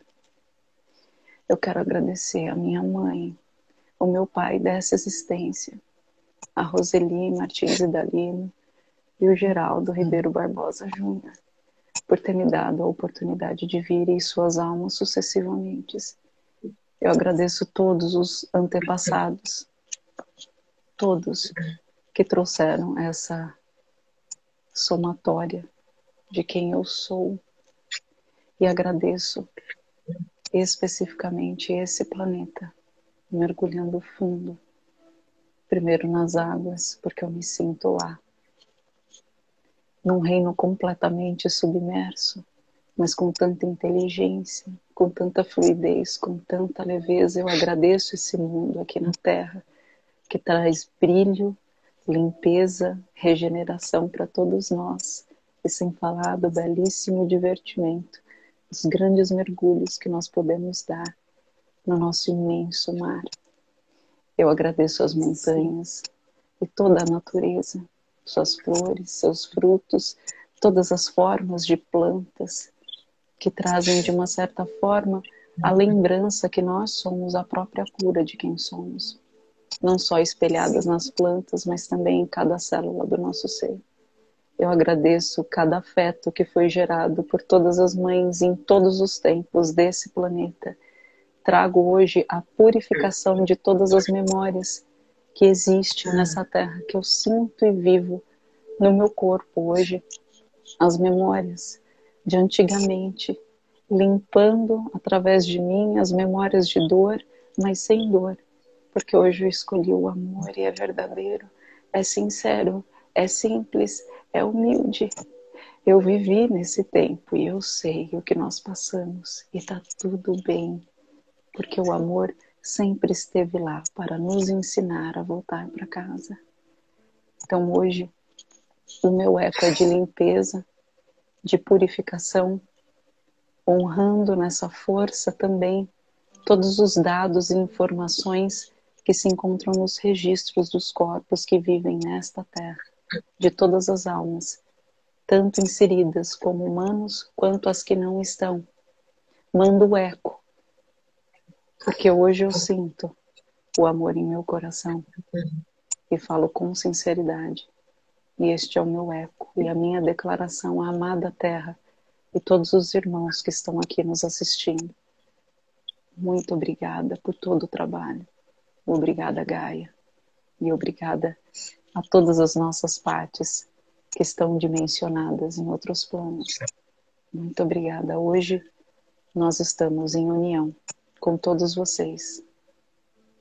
Eu quero agradecer a minha mãe, o meu pai dessa existência, a Roseli Martins Idalino e o Geraldo Ribeiro Barbosa Júnior, por ter me dado a oportunidade de vir e suas almas sucessivamente. Eu agradeço todos os antepassados, todos que trouxeram essa somatória de quem eu sou. E agradeço especificamente esse planeta, mergulhando fundo, primeiro nas águas, porque eu me sinto lá, num reino completamente submerso, mas com tanta inteligência, com tanta fluidez, com tanta leveza. Eu agradeço esse mundo aqui na Terra, que traz brilho, limpeza, regeneração para todos nós. E sem falar do belíssimo divertimento, os grandes mergulhos que nós podemos dar no nosso imenso mar. Eu agradeço as montanhas e toda a natureza, suas flores, seus frutos, todas as formas de plantas, que trazem de uma certa forma a lembrança que nós somos a própria cura de quem somos. Não só espelhadas nas plantas, mas também em cada célula do nosso ser. Eu agradeço cada afeto que foi gerado por todas as mães em todos os tempos desse planeta. Trago hoje a purificação de todas as memórias que existem nessa terra, que eu sinto e vivo no meu corpo hoje. As memórias de antigamente, limpando através de mim as memórias de dor, mas sem dor, porque hoje eu escolhi o amor e é verdadeiro, é sincero, é simples, é humilde. Eu vivi nesse tempo e eu sei o que nós passamos e tá tudo bem, porque o amor sempre esteve lá para nos ensinar a voltar para casa. Então hoje o meu eco é de limpeza, de purificação, honrando nessa força também todos os dados e informações que se encontram nos registros dos corpos que vivem nesta terra, de todas as almas, tanto inseridas como humanos, quanto as que não estão. Mando o eco, porque hoje eu sinto o amor em meu coração e falo com sinceridade. E este é o meu eco e a minha declaração à amada Terra e todos os irmãos que estão aqui nos assistindo. Muito obrigada por todo o trabalho. Obrigada, Gaia. E obrigada a todas as nossas partes que estão dimensionadas em outros planos. Muito obrigada. Hoje nós estamos em união com todos vocês.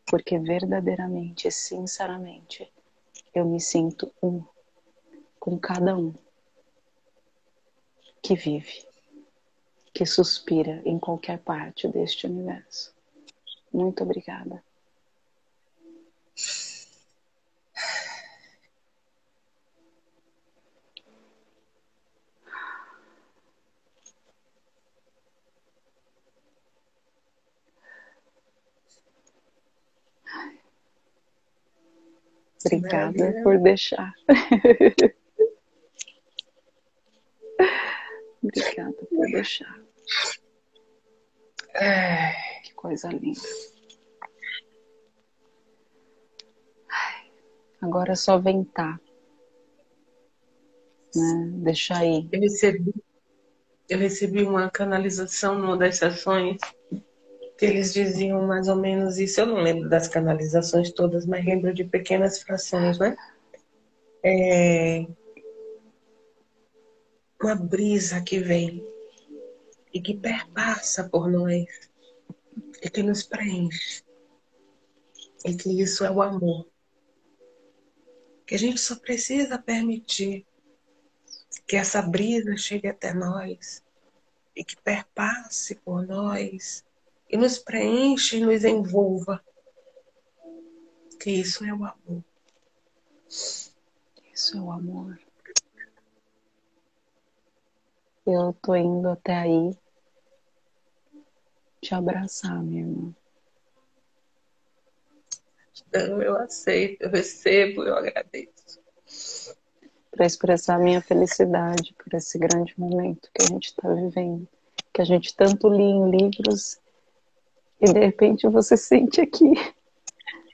Porque verdadeiramente, sinceramente, eu me sinto um com cada um que vive, que suspira em qualquer parte deste universo. Muito obrigada. Obrigada por deixar. Obrigada por deixar. Ai, que coisa linda. Ai, agora é só ventar, né? Deixar aí. Eu recebi uma canalização numa das sessões que eles diziam mais ou menos isso. Eu não lembro das canalizações todas, mas lembro de pequenas frações, né? Uma brisa que vem e que perpassa por nós e que nos preenche. E que isso é o amor. Que a gente só precisa permitir que essa brisa chegue até nós e que perpasse por nós e nos preencha e nos envolva. Que isso é o amor. Isso é o amor. Eu tô indo até aí te abraçar, minha irmã. Não, eu aceito, eu recebo, eu agradeço. Para expressar a minha felicidade por esse grande momento que a gente está vivendo. Que a gente tanto lia em livros e de repente você sente aqui.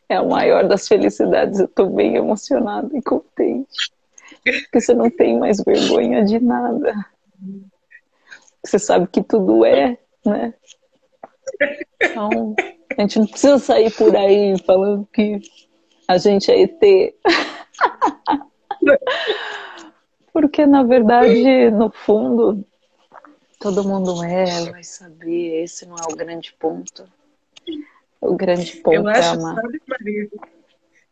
É a maior das felicidades. Eu estou bem emocionada e contente. Porque você não tem mais vergonha de nada. Você sabe que tudo é, né? Então, a gente não precisa sair por aí falando que a gente é ET. Porque, na verdade, no fundo, todo mundo é, vai saber. Esse não é o grande ponto. O grande ponto eu acho, é amar. Sabe, Maria,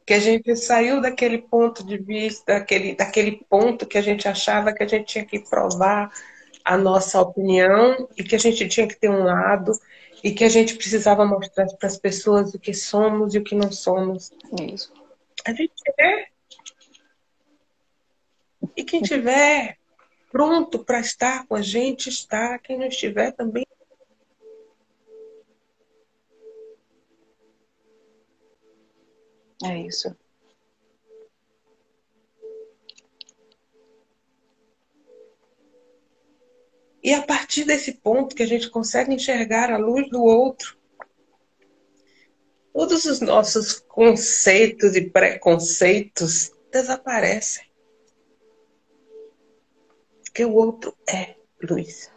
que a gente saiu daquele ponto de vista, daquele ponto que a gente achava que a gente tinha que provar a nossa opinião e que a gente tinha que ter um lado e que a gente precisava mostrar para as pessoas o que somos e o que não somos. Isso. A gente é. E quem tiver pronto para estar com a gente, está. Quem não estiver também. É isso. E a partir desse ponto que a gente consegue enxergar a luz do outro, todos os nossos conceitos e preconceitos desaparecem. Porque o outro é luz.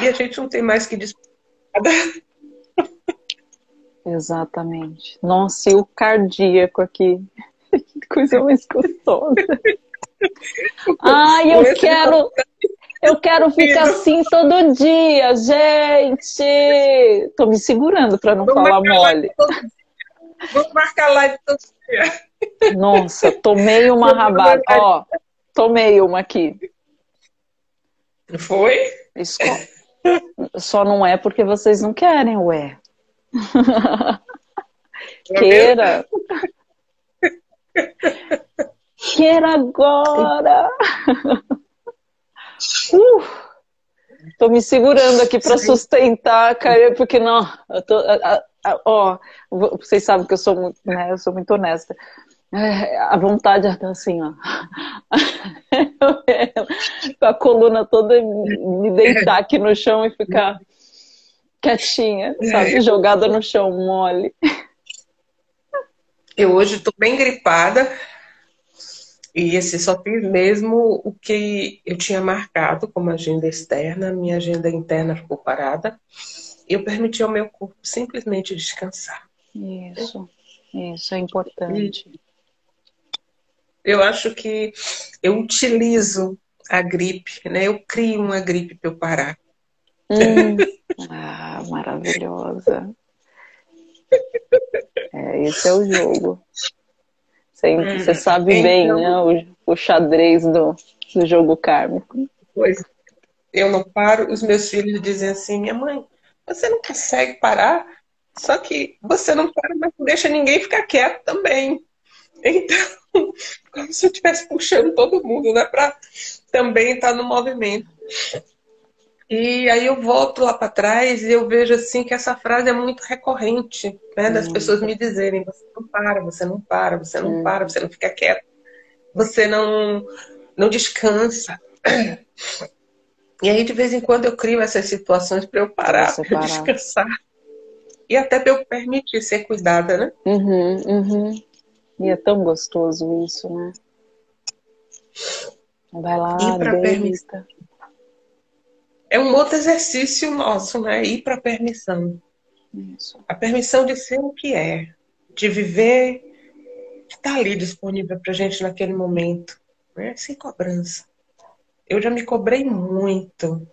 E a gente não tem mais que disputar nada. Exatamente. Nossa, e o cardíaco aqui. Que coisa mais gostosa. Ai, eu quero ficar assim todo dia, gente. Tô me segurando pra não falar mole. Vamos marcar live todo dia. Nossa, tomei uma rabada. Ó, tomei uma aqui. Foi? Isso. Só não é porque vocês não querem, ué. Queira. Queira agora. Tô me segurando aqui para sustentar, cara, porque não, eu tô, ó, vocês sabem que eu sou muito, né, eu sou muito honesta. A vontade é assim, ó. Com a coluna toda, me deitar aqui no chão e ficar quietinha, sabe? Jogada no chão, mole. Eu hoje tô bem gripada. E assim, só fiz mesmo o que eu tinha marcado como agenda externa. Minha agenda interna ficou parada. Eu permiti ao meu corpo simplesmente descansar. Isso. Isso é importante. E eu acho que eu utilizo a gripe, né? Eu crio uma gripe para eu parar. Ah, maravilhosa. É, esse é o jogo. Você sabe então, bem, né? O xadrez do jogo kármico. Pois, eu não paro. Os meus filhos dizem assim: minha mãe, você não consegue parar. Só que você não para, mas não deixa ninguém ficar quieto também. Então, como se eu estivesse puxando todo mundo, né? Pra também estar no movimento. E aí eu volto lá para trás e eu vejo assim que essa frase é muito recorrente, né? Das pessoas me dizerem, você não para, você não para, você não para, você não fica quieto, você não descansa. E aí de vez em quando eu crio essas situações para eu parar, para descansar. E até para eu permitir ser cuidada, né? E é tão gostoso isso, né? Vai lá, e pra permitir. É um outro exercício nosso, né? Ir para a permissão. Isso. A permissão de ser o que é. De viver, que está ali disponível para a gente naquele momento. Né? Sem cobrança. Eu já me cobrei muito.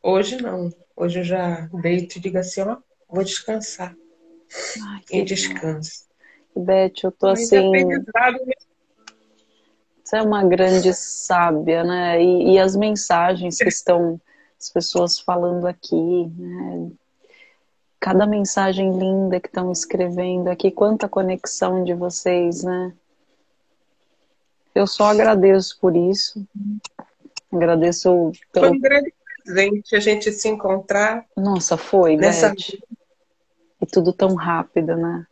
Hoje não. Hoje eu já deito e digo assim, ó, vou descansar. Ai, e descanso. Beth, eu tô assim... Você é uma grande sábia, né? E as mensagens que estão as pessoas falando aqui, né? Cada mensagem linda que estão escrevendo aqui, quanta conexão de vocês, né? Eu só agradeço por isso. Agradeço pelo... Foi um grande presente a gente se encontrar. Nossa, foi, nessa... Beth. E tudo tão rápido, né?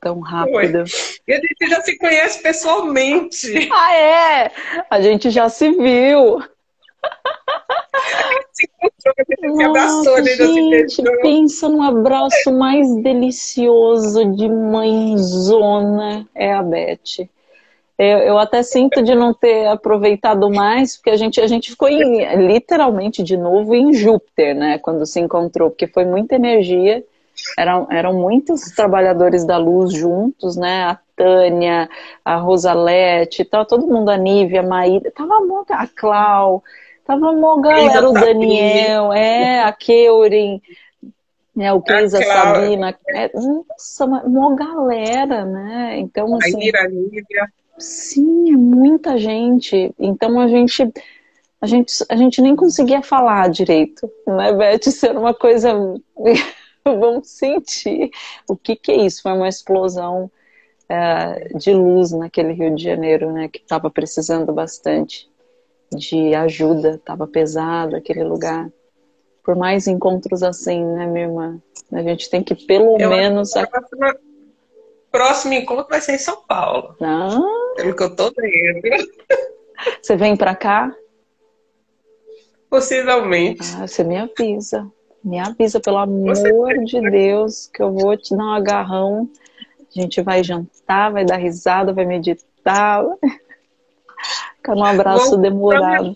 Tão rápido. Foi. E a gente já se conhece pessoalmente. Ah, é? A gente já se viu. Nossa, gente, pensa num abraço mais delicioso de mãezona, é a Beth. Eu até sinto de não ter aproveitado mais, porque a gente ficou em, literalmente de novo em Júpiter, né? Quando se encontrou, porque foi muita energia. Eram muitos trabalhadores da luz juntos, né? A Tânia, a Rosalete, todo mundo, a Nívia, a Maíra, a Clau, tava uma galera, o Daniel, a Keurin, né, o Cris, a Sabina, nossa, uma galera, né? Então, assim, a Ilira, Nívia. Sim, é muita gente. Então a gente nem conseguia falar direito, né, Beth? Isso era uma coisa. Vamos sentir o que é isso. Foi uma explosão de luz naquele Rio de Janeiro, né? Que estava precisando bastante de ajuda, estava pesado aquele lugar. Por mais encontros assim, né, minha irmã? A gente tem que pelo menos... Próximo encontro vai ser em São Paulo. Ah. Pelo que eu tô vendo. Você vem pra cá? Possivelmente. Ah, você me avisa. Me avisa, pelo amor de Deus, que eu vou te dar um agarrão. A gente vai jantar, vai dar risada, vai meditar. Fica num abraço demorado.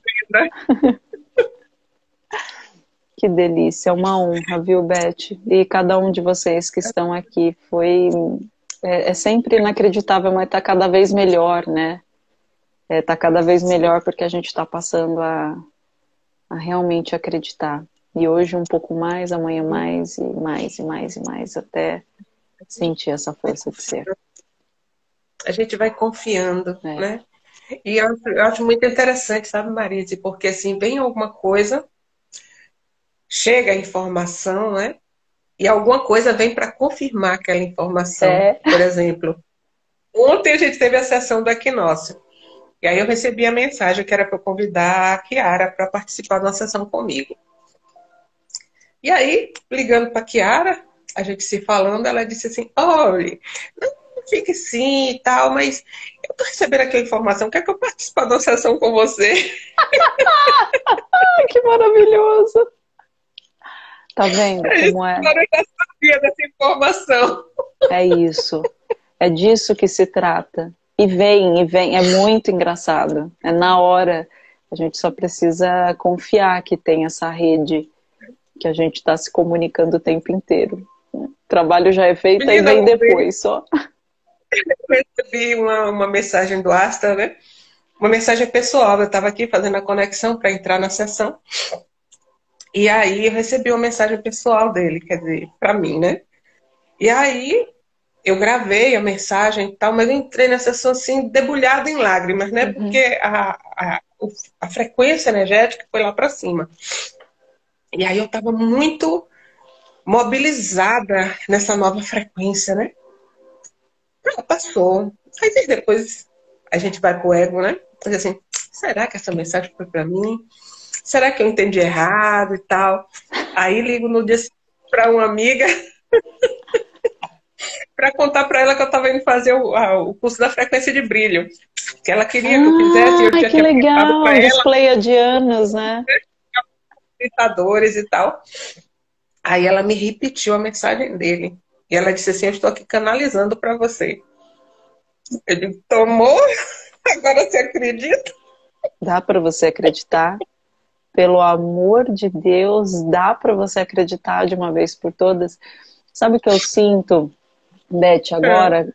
Que delícia, é uma honra, viu, Beth? E cada um de vocês que estão aqui foi... É sempre inacreditável, mas tá cada vez melhor, né? Tá cada vez melhor porque a gente tá passando a realmente acreditar. E hoje um pouco mais, amanhã mais, e mais, e mais, e mais, até sentir essa força de ser. A gente vai confiando, né? E eu acho muito interessante, sabe, Marisy? Porque assim, vem alguma coisa, chega a informação, né? E alguma coisa vem para confirmar aquela informação. Por exemplo, ontem a gente teve a sessão do equinócio. E aí eu recebi a mensagem que era para eu convidar a Kiara para participar de uma sessão comigo. E aí, ligando para a Kiara, a gente se falando, ela disse assim, olha, não fique sim e tal, mas eu tô recebendo aqui a informação, quer que eu participe da sessão com você? Ai, que maravilhoso! Tá vendo como é? Eu já sabia dessa informação. É isso. É disso que se trata. E vem. É muito engraçado. É na hora. A gente só precisa confiar que tem essa rede, que a gente está se comunicando o tempo inteiro. O trabalho já é feito e vem depois só. Eu recebi uma mensagem do Astra, né? Uma mensagem pessoal. Eu estava aqui fazendo a conexão para entrar na sessão. E aí eu recebi uma mensagem pessoal dele, quer dizer, para mim, né? E aí eu gravei a mensagem e tal, mas eu entrei na sessão assim, debulhada em lágrimas, né? Porque a frequência energética foi lá para cima. E aí eu estava muito mobilizada nessa nova frequência, né? Passou. Aí depois a gente vai pro ego, né? Mas assim, será que essa mensagem foi para mim? Será que eu entendi errado e tal? Aí ligo no dia para uma amiga para contar para ela que eu estava indo fazer o curso da frequência de brilho. Que ela queria que eu fizesse. Eu tinha que legal, ela, display de anos, né? Ditadores e tal. Aí ela me repetiu a mensagem dele. E ela disse assim, eu estou aqui canalizando para você. Ele tomou, agora você acredita? Dá para você acreditar? Pelo amor de Deus, dá para você acreditar de uma vez por todas? Sabe o que eu sinto, Beth, agora?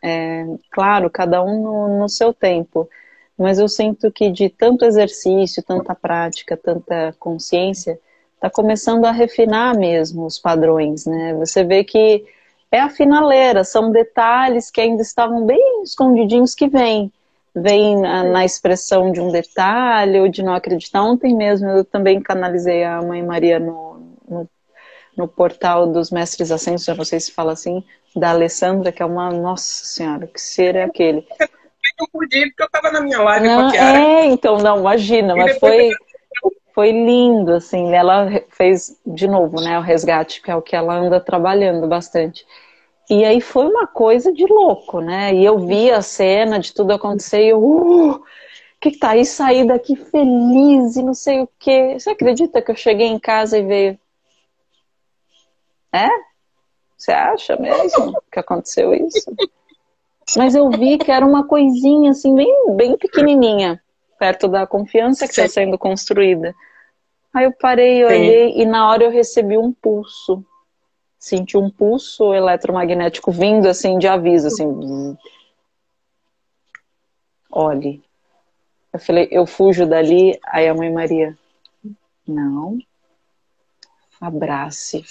Claro, cada um no seu tempo. Mas eu sinto que de tanto exercício, tanta prática, tanta consciência, tá começando a refinar mesmo os padrões, né? Você vê que é a finaleira, são detalhes que ainda estavam bem escondidinhos que vêm. vem na expressão de um detalhe ou de não acreditar. Ontem mesmo eu também canalizei a Mãe Maria no portal dos Mestres Ascensos, eu não sei se fala assim, da Alessandra, que é uma... Nossa Senhora, que ser é aquele? Eu podia, porque eu estava na minha live com a Kiara. É, então, não, imagina, mas foi lindo, assim. Ela fez, de novo, né, o resgate, que é o que ela anda trabalhando bastante. E aí foi uma coisa de louco, né? E eu vi a cena de tudo acontecer e eu... que tá aí? Saí daqui feliz e não sei o quê. Você acredita que eu cheguei em casa e veio... É? Você acha mesmo que aconteceu isso? Mas eu vi que era uma coisinha assim, bem pequenininha, perto da confiança que está sendo construída. Aí eu parei, olhei e na hora eu recebi um pulso. Senti um pulso eletromagnético vindo assim, de aviso, assim. Olhe. Eu falei, eu fujo dali. Aí a Mãe Maria, não. Abrace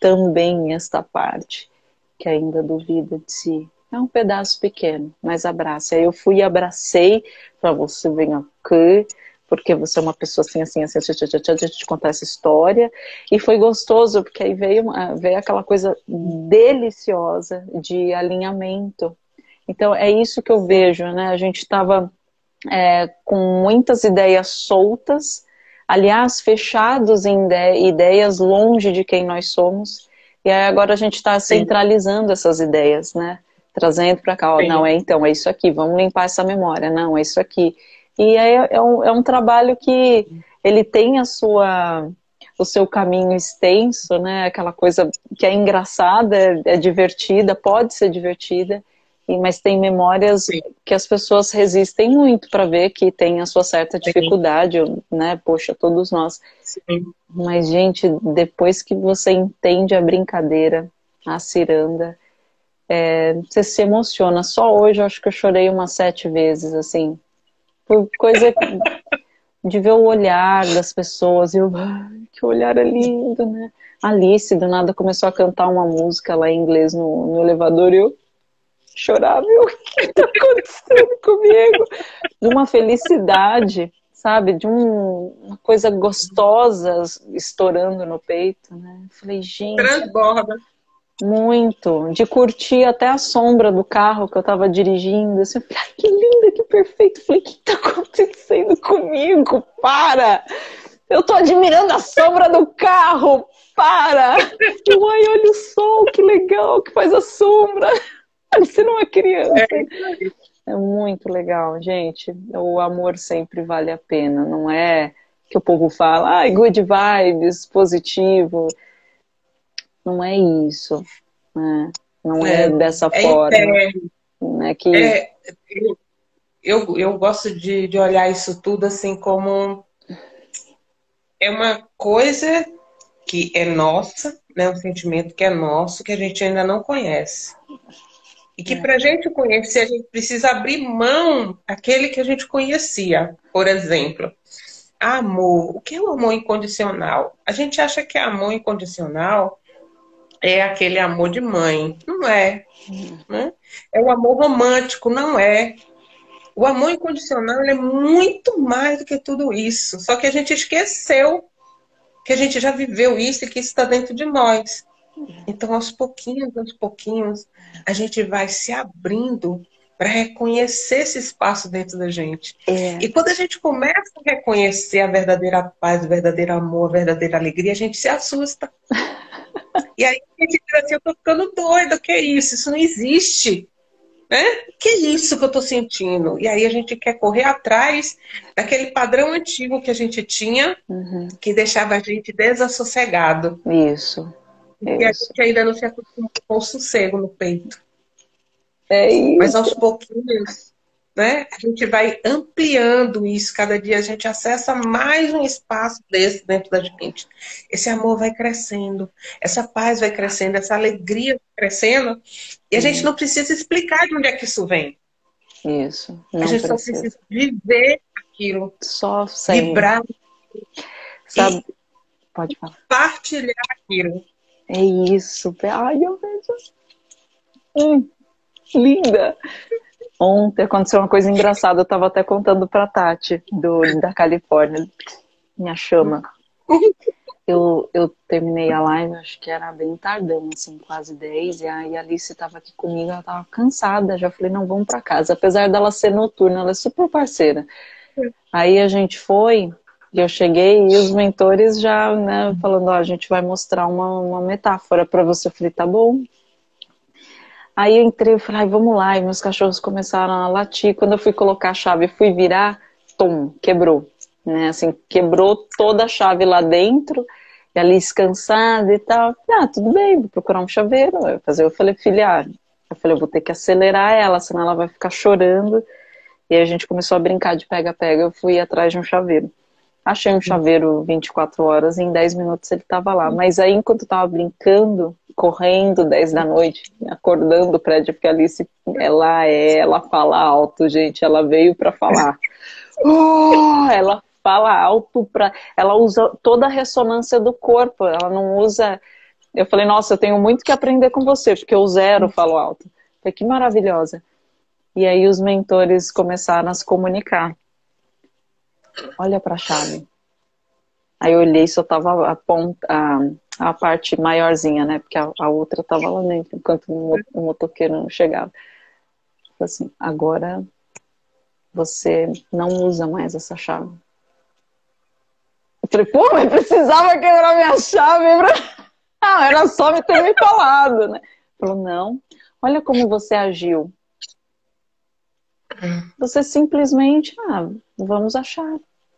também esta parte que ainda duvida de si. É um pedaço pequeno, mas abraça. Aí eu fui e abracei, para você vir aqui, porque você é uma pessoa assim, assim, te contar essa história. E foi gostoso, porque aí veio aquela coisa deliciosa de alinhamento. Então é isso que eu vejo, né? A gente estava com muitas ideias soltas, aliás, fechados em ideias longe de quem nós somos. E aí agora a gente está centralizando essas ideias, né? Trazendo para cá, ó, não, então, é isso aqui, vamos limpar essa memória, não, é isso aqui. E é um trabalho que ele tem o seu caminho extenso, né? Aquela coisa que é engraçada, é divertida, pode ser divertida, mas tem memórias que as pessoas resistem muito para ver que tem a sua certa dificuldade, né? Poxa, todos nós. Sim. Mas, gente, depois que você entende a brincadeira, a ciranda, você se emociona. Só hoje eu acho que eu chorei umas 7 vezes, assim, por coisa de ver o olhar das pessoas. E eu, que olhar é lindo, né? Alice do nada começou a cantar uma música lá em inglês no elevador e eu chorava. O que tá acontecendo comigo? De uma felicidade, sabe? De uma coisa gostosa estourando no peito, né? Eu falei, gente, transborda. Muito, de curtir até a sombra do carro que eu tava dirigindo, assim, eu falei, ai, que linda, que perfeito. Falei, o que tá acontecendo comigo? Para! Eu tô admirando a sombra do carro! Para! Uai, olha o sol, que legal, que faz a sombra! Você não é criança. É muito legal, gente. O amor sempre vale a pena, não é que o povo fala, ai, good vibes, positivo. Não é isso, né? Não é dessa forma. Né? Que... Eu gosto de olhar isso tudo assim como... É uma coisa que é nossa, né? Um sentimento que é nosso, que a gente ainda não conhece. E que pra gente conhecer, a gente precisa abrir mão daquele que a gente conhecia. Por exemplo, amor. O que é o amor incondicional? A gente acha que é amor incondicional... É aquele amor de mãe. Não é. Né? É o amor romântico. Não é. O amor incondicional, ele é muito mais do que tudo isso. Só que a gente esqueceu que a gente já viveu isso e que isso está dentro de nós. Então, aos pouquinhos, a gente vai se abrindo para reconhecer esse espaço dentro da gente. E quando a gente começa a reconhecer a verdadeira paz, o verdadeiro amor, a verdadeira alegria, a gente se assusta. E aí a gente diz assim, eu tô ficando doida, o que é isso? Isso não existe, né? O que é isso que eu tô sentindo? E aí a gente quer correr atrás daquele padrão antigo que a gente tinha, que deixava a gente desassossegado. Isso. E a gente ainda não se acostumou com o sossego no peito. É isso. Mas aos pouquinhos, né? A gente vai ampliando isso. Cada dia a gente acessa mais um espaço desse dentro da gente. Esse amor vai crescendo, essa paz vai crescendo, essa alegria vai crescendo. E a gente não precisa explicar de onde é que isso vem. Isso. Não a gente só precisa viver aquilo. Só vibrar. Sabe? Pode falar. Partilhar aquilo. É isso. Ai, eu vejo. Linda. Ontem aconteceu uma coisa engraçada, eu tava até contando pra Tati, da Califórnia, minha chama. Eu terminei a live, acho que era bem tardão, assim, quase 10, e aí a Alice tava aqui comigo, ela tava cansada, já falei, não, vamos pra casa. Apesar dela ser noturna, ela é super parceira. Aí a gente foi, e eu cheguei, e os mentores já, né, falando, ó, a gente vai mostrar uma metáfora pra você. Eu falei, tá bom. Aí eu entrei e falei, ai, vamos lá. E meus cachorros começaram a latir. Quando eu fui colocar a chave, fui virar, tom, quebrou. Né? Assim, quebrou toda a chave lá dentro. E ali, descansada e tal. Ah, tudo bem, vou procurar um chaveiro. Eu falei, filha, eu vou ter que acelerar ela, senão ela vai ficar chorando. E aí a gente começou a brincar de pega-pega. Eu fui atrás de um chaveiro. Achei um chaveiro 24 horas e em 10 minutos ele tava lá. Mas aí, enquanto eu tava brincando, correndo, 10 da noite, acordando o prédio, porque a Alice, ela fala alto, gente. Ela veio pra falar. Ela fala alto, ela usa toda a ressonância do corpo. Ela não usa... Eu falei, nossa, eu tenho muito que aprender com você, porque eu zero falo alto. Falei, que maravilhosa. E aí os mentores começaram a se comunicar. Olha pra chave. Aí eu olhei, só tava a parte maiorzinha, né? Porque a outra tava lá dentro, enquanto o motoqueiro não chegava. Falei assim, agora você não usa mais essa chave. Eu falei, pô, mas precisava quebrar minha chave. Não, era só me ter me falado, né? Falou, não. Olha como você agiu. Você simplesmente, vamos achar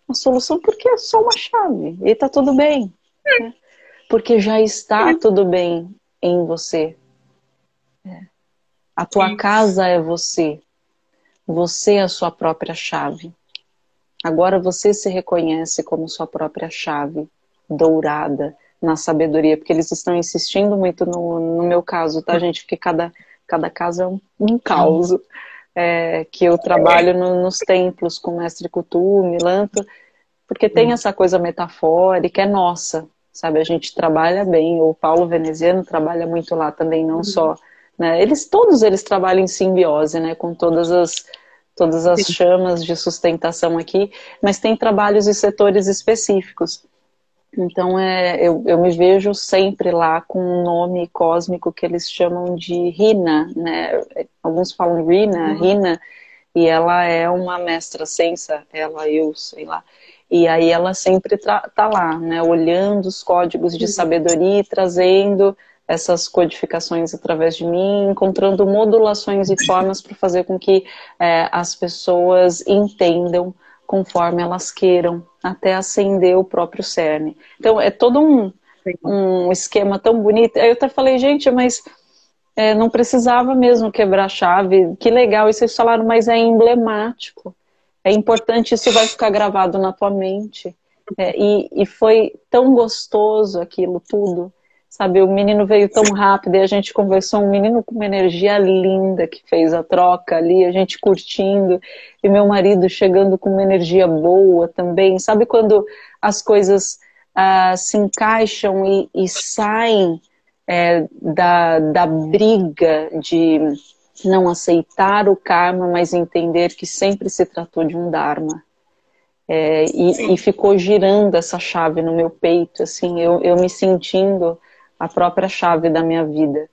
uma solução, porque é só uma chave e tá tudo bem, né? Porque já está tudo bem em você. A tua casa é você. Você é a sua própria chave. Agora você se reconhece como sua própria chave dourada na sabedoria, porque eles estão insistindo muito no meu caso, tá, gente? Porque cada caso é um caos. Que eu trabalho nos templos com o mestre Kutu, Milanto, porque tem essa coisa metafórica, é nossa, sabe? A gente trabalha bem, o Paulo Veneziano trabalha muito lá também, não só, né? Todos eles trabalham em simbiose, né? Com todas as chamas de sustentação aqui, mas tem trabalhos e setores específicos. Então eu me vejo sempre lá com um nome cósmico que eles chamam de Rina, né? Alguns falam Rina, Rina, e ela é uma mestra sensa, eu sei lá. E aí ela sempre tá lá, né? Olhando os códigos de sabedoria, trazendo essas codificações através de mim, encontrando modulações e formas para fazer com que as pessoas entendam conforme elas queiram, até acender o próprio cerne. Então, é todo um esquema tão bonito. Aí eu até falei, gente, mas não precisava mesmo quebrar a chave. Que legal, e vocês falaram, mas é emblemático. É importante, isso vai ficar gravado na tua mente. E foi tão gostoso aquilo tudo, sabe? O menino veio tão rápido e a gente conversou, um menino com uma energia linda que fez a troca ali, a gente curtindo, e meu marido chegando com uma energia boa também, sabe? Quando as coisas se encaixam e saem da briga de não aceitar o karma, mas entender que sempre se tratou de um dharma. E ficou girando essa chave no meu peito, assim, eu me sentindo a própria chave da minha vida,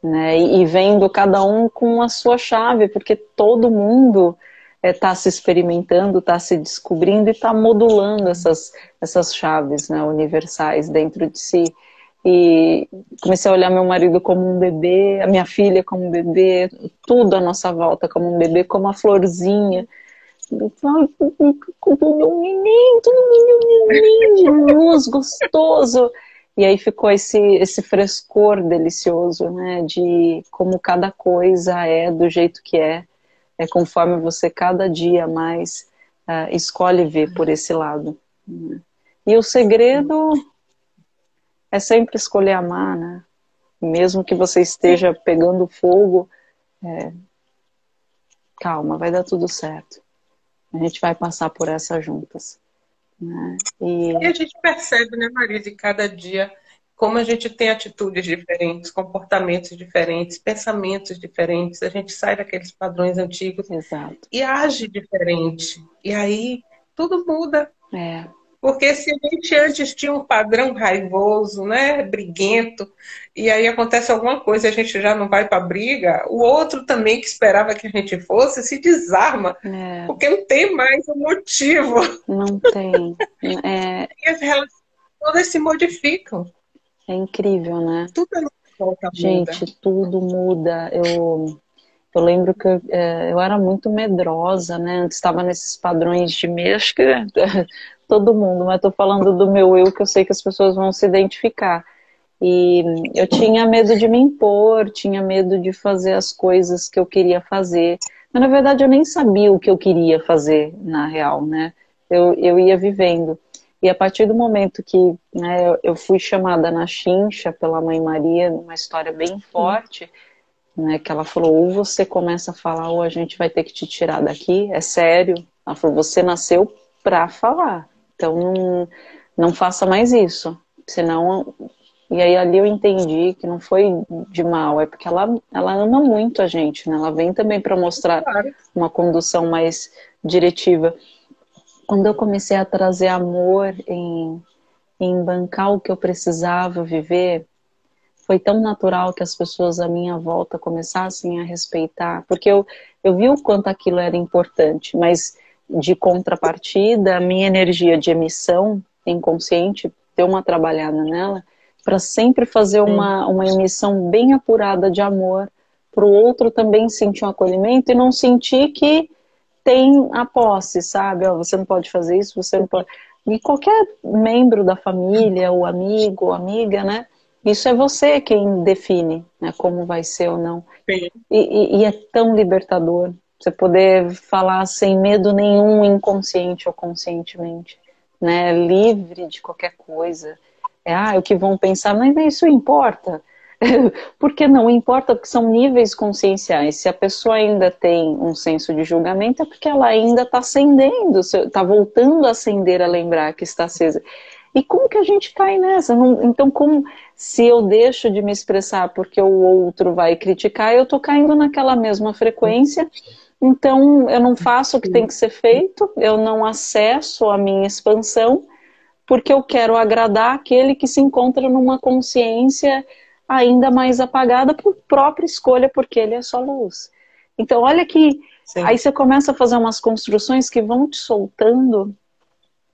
né? E vendo cada um com a sua chave, porque todo mundo está se experimentando, está se descobrindo e está modulando essas chaves, né, universais dentro de si. E comecei a olhar meu marido como um bebê, a minha filha como um bebê, tudo à nossa volta como um bebê, como a florzinha. Meu menino de luz, gostoso. E aí ficou esse frescor delicioso, né? De como cada coisa é do jeito que é. É conforme você cada dia mais escolhe ver por esse lado. E o segredo é sempre escolher amar, né? Mesmo que você esteja pegando fogo, calma, vai dar tudo certo. A gente vai passar por essa juntas. Né? E a gente percebe, né, Marisy, cada dia como a gente tem atitudes diferentes, comportamentos diferentes, pensamentos diferentes, a gente sai daqueles padrões antigos. Exato. E age diferente. E aí tudo muda. É. Porque se a gente antes tinha um padrão raivoso, né, briguento, e aí acontece alguma coisa e a gente já não vai para briga, o outro também que esperava que a gente fosse se desarma, é. Porque não tem mais um motivo. Não tem. É. E as relações todas se modificam. É incrível, né? Tudo é volta, gente, muda. Tudo muda. Eu lembro que eu era muito medrosa, né? Antes estava nesses padrões de acho que todo mundo, mas tô falando do meu eu, que eu sei que as pessoas vão se identificar. E eu tinha medo de me impor, tinha medo de fazer as coisas que eu queria fazer. Mas, na verdade, eu nem sabia o que eu queria fazer, na real, né? Eu ia vivendo. E a partir do momento que, né, eu fui chamada na chincha pela Mãe Maria, numa história bem forte, né, que ela falou, ou você começa a falar, ou a gente vai ter que te tirar daqui, é sério. Ela falou, você nasceu pra falar. Então não faça mais isso, senão... E aí ali eu entendi que não foi de mal, é porque ela ama muito a gente, né? Ela vem também para mostrar uma condução mais diretiva. Quando eu comecei a trazer amor em bancar o que eu precisava viver, foi tão natural que as pessoas à minha volta começassem a respeitar, porque eu vi o quanto aquilo era importante, mas... de contrapartida, a minha energia de emissão inconsciente, deu uma trabalhada nela, para sempre fazer uma emissão bem apurada de amor, para o outro também sentir um acolhimento e não sentir que tem a posse, sabe? Oh, você não pode fazer isso, você não pode... E qualquer membro da família, ou amigo, ou amiga, né? Isso é você quem define, né, como vai ser ou não. E é tão libertador. Você poder falar sem medo nenhum, inconsciente ou conscientemente, né? Livre de qualquer coisa. É, o que vão pensar, mas isso importa. Porque não importa, porque são níveis conscienciais. Se a pessoa ainda tem um senso de julgamento, é porque ela ainda está acendendo, está voltando a acender, a lembrar que está acesa. E como que a gente cai nessa? Então, como se eu deixo de me expressar porque o outro vai criticar, eu tô caindo naquela mesma frequência. Então, eu não faço o que tem que ser feito, eu não acesso a minha expansão, porque eu quero agradar aquele que se encontra numa consciência ainda mais apagada por própria escolha, porque ele é só luz. Então, olha que... Sim. Aí você começa a fazer umas construções que vão te soltando...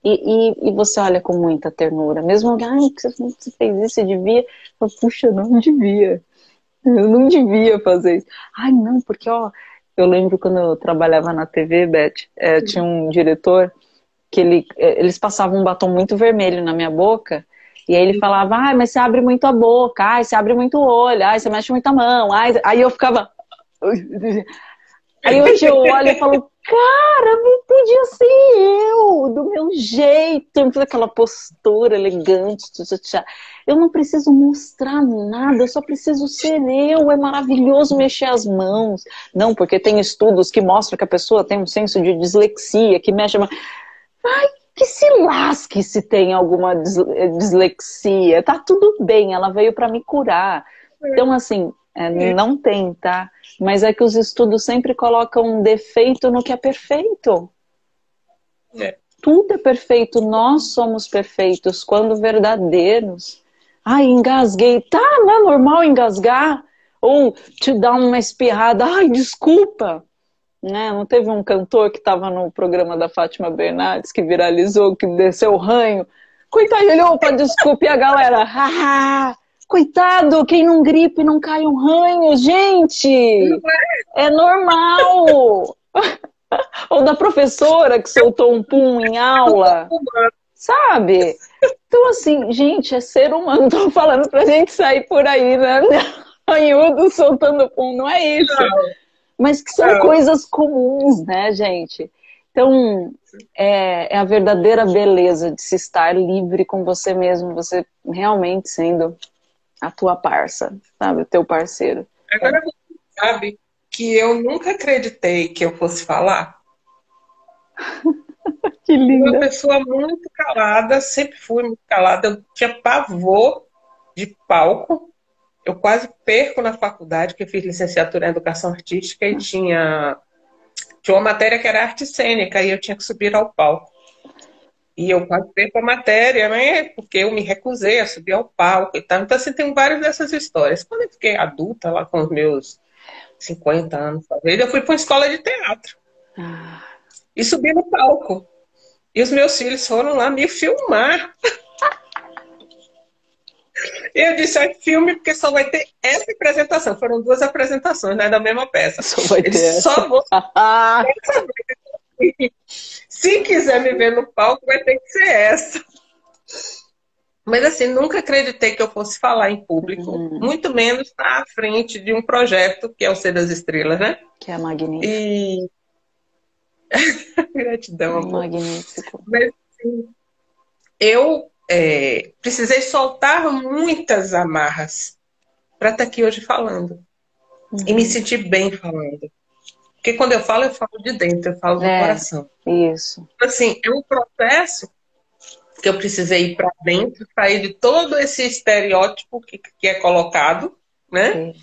E você olha com muita ternura, mesmo alguém, você fez isso, você devia. Puxa, eu não devia. Eu não devia fazer isso. Ai, não, porque ó, eu lembro quando eu trabalhava na TV, Beth, tinha um diretor que eles passavam um batom muito vermelho na minha boca, e aí ele falava, ai, mas você abre muito a boca, ai, você abre muito o olho, ai, você mexe muito a mão, ai. Aí eu ficava. Aí hoje eu olho e falo, cara, me entendi assim, do meu jeito, aquela postura elegante. Eu não preciso mostrar nada, eu só preciso ser eu. É maravilhoso mexer as mãos. Não, porque tem estudos que mostram que a pessoa tem um senso de dislexia, que mexe a mão. Ai, que se lasque se tem alguma dislexia. Tá tudo bem, ela veio pra me curar. Então, assim... não tem, tá? Mas é que os estudos sempre colocam um defeito no que é perfeito. É. Tudo é perfeito, nós somos perfeitos quando verdadeiros. Ai, engasguei. Tá, não é normal engasgar? Ou te dar uma espirrada. Ai, desculpa. Né? Não teve um cantor que estava no programa da Fátima Bernardes que viralizou, que desceu o ranho? Coitado, ele, opa, desculpa. E a galera, haha. Coitado, quem não gripe não cai um ranho, gente! É normal! Ou da professora que soltou um pum em aula, sabe? Então, assim, gente, é ser humano. Tô falando pra gente sair por aí, né? Ranhudo soltando pum, não é isso. Mas que são coisas comuns, né, gente? Então, é a verdadeira beleza de se estar livre com você mesmo, você realmente sendo... a tua parça, sabe? O teu parceiro. Agora você sabe que eu nunca acreditei que eu fosse falar. Que linda. Uma pessoa muito calada, sempre fui muito calada. Eu tinha pavor de palco. Eu quase perco na faculdade, que eu fiz licenciatura em Educação Artística e tinha uma matéria que era arte cênica e eu tinha que subir ao palco. E eu quase perco a matéria, né? Porque eu me recusei a subir ao palco e tal. Então, assim, tem várias dessas histórias. Quando eu fiquei adulta, lá com os meus 50 anos, eu fui para uma escola de teatro. E subi no palco. E os meus filhos foram lá me filmar. Eu disse, é filme porque só vai ter essa apresentação. Foram duas apresentações, né? Da mesma peça. Só vou... Se quiser me ver no palco, vai ter que ser essa. Mas assim, nunca acreditei que eu fosse falar em público. Muito menos estar à frente de um projeto que é o Ser das Estrelas, né? Que é magnífico. E... Gratidão, amor. Magnífico. Mas assim, eu... precisei soltar muitas amarras para estar aqui hoje falando. E me sentir bem falando. Porque quando eu falo de dentro, eu falo do coração. Isso. Assim, é um processo que eu precisei ir para dentro, sair de todo esse estereótipo que é colocado, né?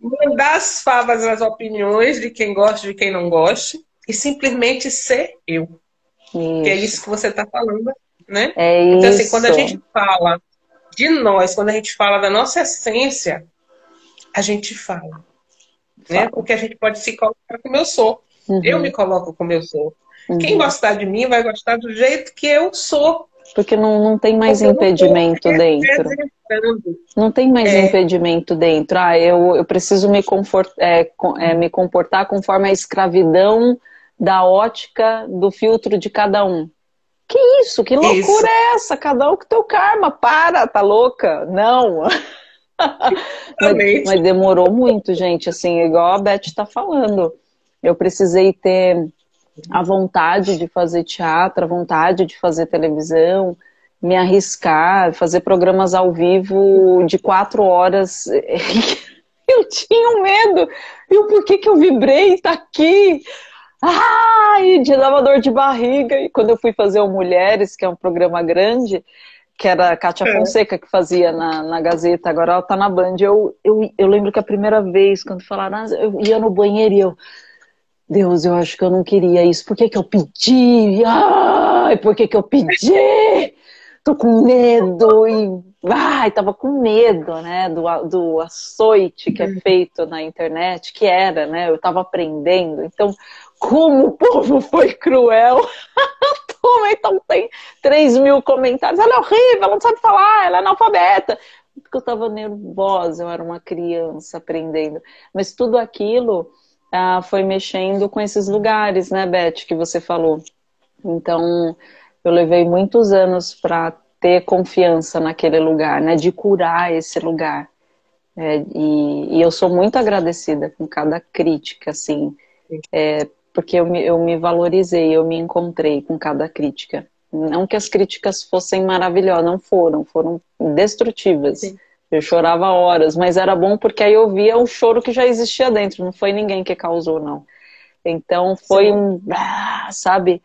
Mandar as favas nas opiniões de quem gosta e de quem não gosta. E simplesmente ser eu. Isso. Que é isso que você está falando. Né? É isso. Então, assim, quando a gente fala de nós, quando a gente fala da nossa essência, a gente fala, né? Porque a gente pode se colocar como eu sou. Eu me coloco como eu sou. Quem gostar de mim vai gostar do jeito que eu sou. Porque não tem mais impedimento dentro. Não tem mais impedimento dentro. Ah, eu preciso me comportar conforme a escravidão da ótica do filtro de cada um. Que isso? Que loucura é essa? Cada um com teu karma. Para, tá louca? Não. mas demorou muito, gente. Assim, igual a Beth tá falando. Eu precisei ter a vontade de fazer teatro, a vontade de fazer televisão, me arriscar, fazer programas ao vivo de 4 horas. Eu tinha um medo. E o porquê que eu vibrei? Tá aqui. Ai, dava dor de barriga. E quando eu fui fazer o Mulheres, que é um programa grande, que era a Cátia Fonseca que fazia na Gazeta, agora ela tá na Band. Eu lembro que a primeira vez, quando falaram, eu ia no banheiro e eu, Deus, eu acho que eu não queria isso. Por que que eu pedi? Ai, por que que eu pedi? Tô com medo. E ai, tava com medo, né, do açoite que é feito na internet, que era, né, eu tava aprendendo. Então, como o povo foi cruel. Então tem 3 mil comentários. Ela é horrível, ela não sabe falar, ela é analfabeta. Porque eu tava nervosa, eu era uma criança aprendendo. Mas tudo aquilo foi mexendo com esses lugares, né, Beth, que você falou. Então, eu levei muitos anos para ter confiança naquele lugar, né, de curar esse lugar. E eu sou muito agradecida com cada crítica, assim, porque eu me valorizei, eu me encontrei com cada crítica. Não que as críticas fossem maravilhosas, não foram, foram destrutivas. Sim. Eu chorava horas, mas era bom porque aí eu via o choro que já existia dentro, não foi ninguém que causou, não. Então foi sabe,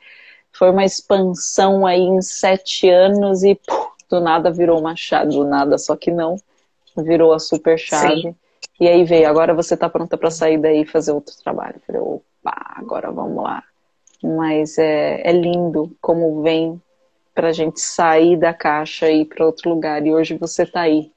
foi uma expansão aí em 7 anos e do nada virou uma chave, do nada, só que não, virou a super chave. Sim. E aí veio, agora você tá pronta pra sair daí e fazer outro trabalho. Eu falei, opa, agora vamos lá. Mas é lindo como vem pra gente sair da caixa e ir pra outro lugar. E hoje você tá aí,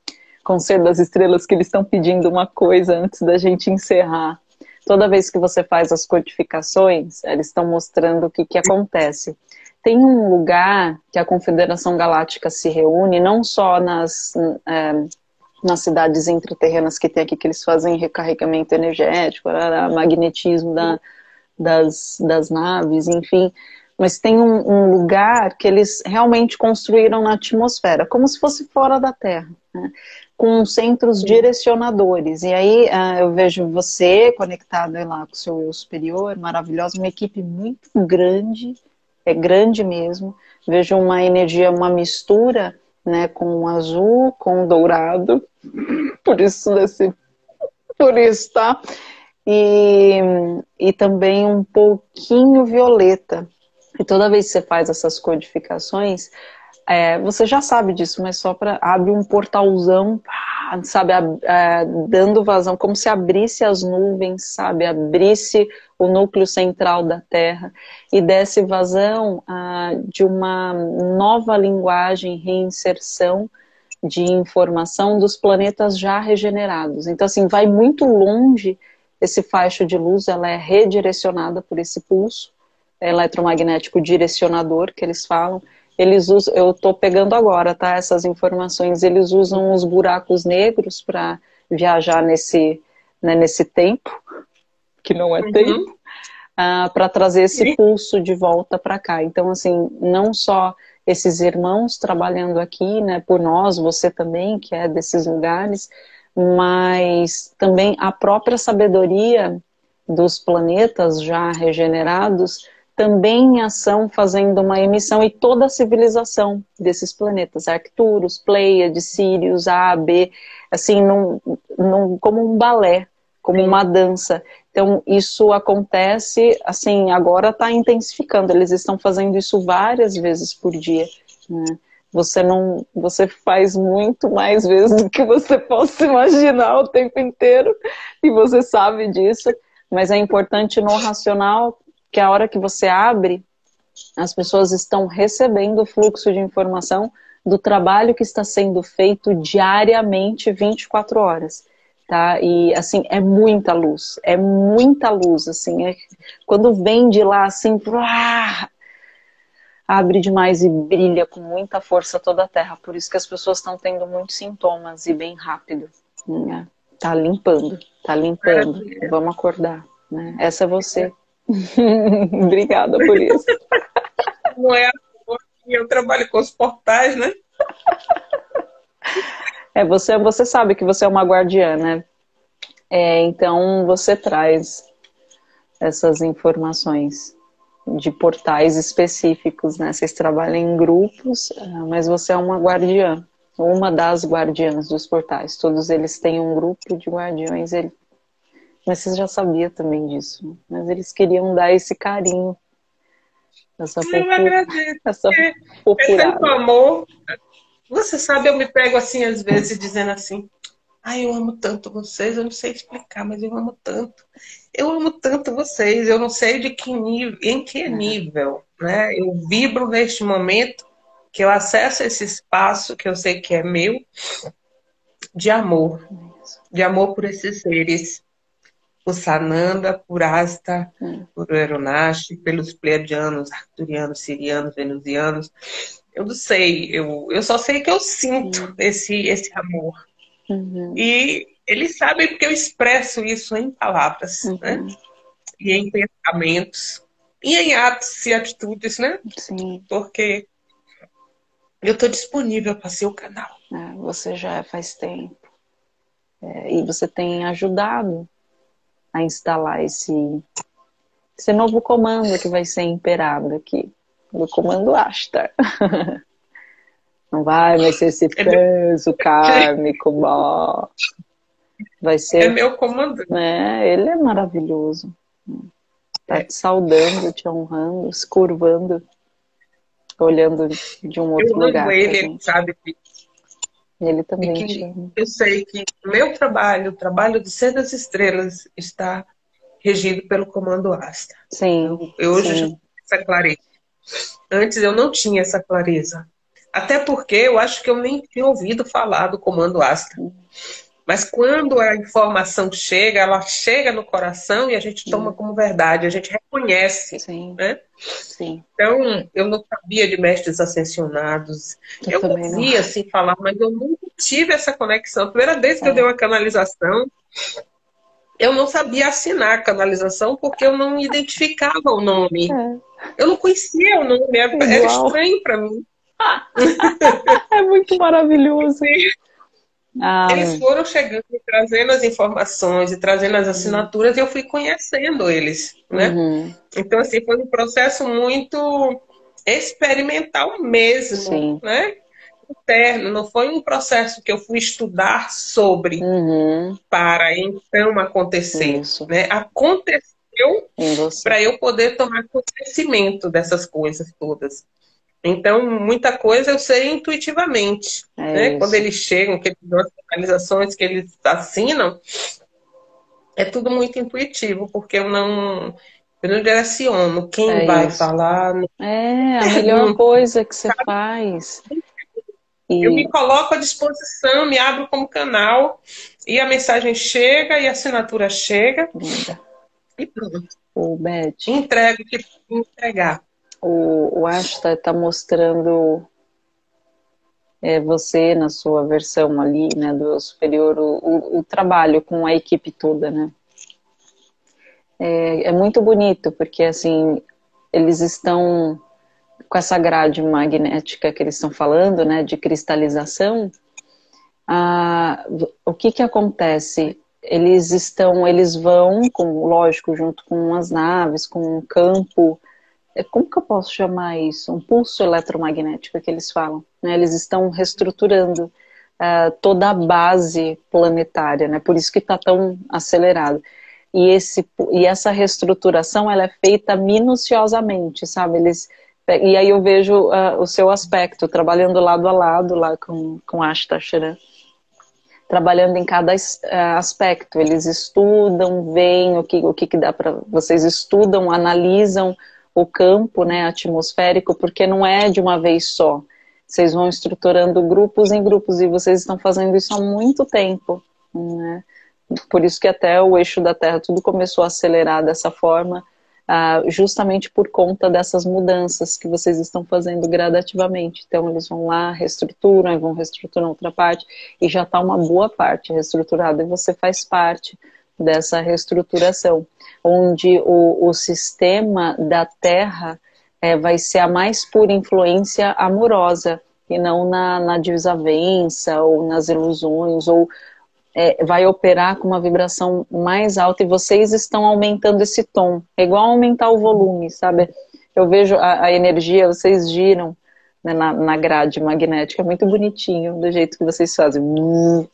com o Ser das Estrelas, que eles estão pedindo uma coisa antes da gente encerrar. Toda vez que você faz as codificações, eles estão mostrando o que acontece. Tem um lugar que a Confederação Galáctica se reúne, não só nas cidades intraterrenas que tem aqui, que eles fazem recarregamento energético, magnetismo das naves, enfim. Mas tem um lugar que eles realmente construíram na atmosfera, como se fosse fora da Terra, né? Com centros direcionadores. E aí eu vejo você conectado lá com o seu eu superior, maravilhosa, uma equipe muito grande, é grande mesmo. Vejo uma energia, uma mistura, né, com o azul, com o dourado, por isso, tá? E também um pouquinho violeta. E toda vez que você faz essas codificações, Você já sabe disso, mas só para abrir um portalzão, sabe, dando vazão, como se abrisse as nuvens, sabe, abrisse o núcleo central da Terra e desse vazão de uma nova linguagem, reinserção de informação dos planetas já regenerados. Então, assim, vai muito longe esse faixo de luz, ela é redirecionada por esse pulso eletromagnético direcionador que eles falam. Eles usam, eu estou pegando agora, tá, essas informações, eles usam os buracos negros para viajar nesse, né, nesse tempo, que não é tempo, para trazer esse pulso de volta para cá. Então, assim, não só esses irmãos trabalhando aqui, né, por nós, você também, que é desses lugares, mas também a própria sabedoria dos planetas já regenerados também em ação, fazendo uma emissão, e toda a civilização desses planetas, Arcturus, Pleiades, Sirius, A, B, assim, como um balé, como uma dança. Então, isso acontece, assim, agora está intensificando, eles estão fazendo isso várias vezes por dia, né? Você faz muito mais vezes do que você possa imaginar o tempo inteiro, e você sabe disso, mas é importante no racional, que a hora que você abre, as pessoas estão recebendo o fluxo de informação do trabalho que está sendo feito diariamente, 24 horas, tá? E, assim, é muita luz, assim, quando vem de lá, assim, abre demais e brilha com muita força toda a Terra, por isso que as pessoas estão tendo muitos sintomas e bem rápido, né? Tá limpando, vamos acordar, né? Essa é você. Obrigada por isso. Não é à toa que eu trabalho com os portais, né? Você sabe que você é uma guardiã, né? Então você traz essas informações de portais específicos, né? Vocês trabalham em grupos, mas você é uma guardiã, uma das guardiãs dos portais. Todos eles têm um grupo de guardiões, mas você já sabia também disso. Mas eles queriam dar esse carinho. Eu agradeço. É o amor. Você sabe, eu me pego assim, às vezes, dizendo assim, eu amo tanto vocês, eu não sei explicar, mas eu amo tanto. Eu amo tanto vocês, eu não sei de que nível, em que nível, né? Eu vibro neste momento que eu acesso esse espaço que eu sei que é meu, de amor por esses seres. Por Sananda, por Astra, por Eronashi, pelos pleiadianos, arcturianos, sirianos, venusianos. Eu não sei, eu só sei que eu sinto esse amor. E eles sabem porque eu expresso isso em palavras, né? E em pensamentos, e em atos e atitudes, né? Sim. Porque eu estou disponível para ser o canal. Você já faz tempo. E você tem ajudado a instalar esse novo comando que vai ser imperado aqui, do comando Ashtar. Não vai mais ser esse peso kármico, bó. Vai ser. É meu comando. Né? Ele é maravilhoso. Tá te saudando, te honrando, se curvando, olhando de um outro lugar. Eu amo ele, ele sabe disso. Ele também. Eu sei que o meu trabalho, o trabalho de Ser das Estrelas, está regido pelo Comando Ashtar. Sim. Eu hoje já tenho essa clareza. Antes eu não tinha essa clareza. Até porque eu acho que eu nem tinha ouvido falar do Comando Ashtar. Mas quando a informação chega, ela chega no coração e a gente toma como verdade, a gente reconhece. Sim. Né? Sim. Então, eu não sabia de mestres ascensionados, eu ouvia assim falar, mas eu nunca tive essa conexão. A primeira vez que eu dei uma canalização, eu não sabia assinar a canalização porque eu não identificava o nome. Eu não conhecia o nome, era estranho para mim. É muito maravilhoso. Eles foram chegando e trazendo as informações e trazendo as assinaturas e eu fui conhecendo eles, né? Então, assim, foi um processo muito experimental mesmo, né? Interno, não foi um processo que eu fui estudar sobre para então acontecer, né? Aconteceu para eu poder tomar conhecimento dessas coisas todas. Então, muita coisa eu sei intuitivamente. Né? Quando eles chegam, que eles dão as finalizações, que eles assinam, é tudo muito intuitivo, porque eu não direciono quem vai falar. É, a melhor coisa que você faz. Eu me coloco à disposição, me abro como canal, e a mensagem chega, e a assinatura chega. Linda. E pronto. Beth, entrego o que entregar. O Ashtar está mostrando você na sua versão ali, né, do superior, o trabalho com a equipe toda, né? É muito bonito, porque assim, eles estão com essa grade magnética que eles estão falando, né, de cristalização. O que que acontece? Eles vão, lógico, junto com as naves, com um campo. Como que eu posso chamar isso? Um pulso eletromagnético que eles falam. Né? Eles estão reestruturando toda a base planetária, né? Por isso que está tão acelerado. E essa reestruturação, ela é feita minuciosamente, sabe? E aí eu vejo o seu aspecto, trabalhando lado a lado, lá com Ashtar Sheran. Trabalhando em cada aspecto. Eles estudam, veem o que dá para... Vocês estudam, analisam o campo, né, atmosférico, porque não é de uma vez só. Vocês vão estruturando grupos em grupos, e vocês estão fazendo isso há muito tempo, né? Por isso que até o eixo da Terra tudo começou a acelerar dessa forma, justamente por conta dessas mudanças que vocês estão fazendo gradativamente. Então eles vão lá, reestruturam, e vão reestruturando outra parte, e já está uma boa parte reestruturada, e você faz parte dessa reestruturação, onde o sistema da Terra vai ser a mais pura influência amorosa, e não na desavença, ou nas ilusões, ou vai operar com uma vibração mais alta, e vocês estão aumentando esse tom. É igual aumentar o volume, sabe? Eu vejo a energia, vocês giram, né, na grade magnética, muito bonitinho, do jeito que vocês fazem,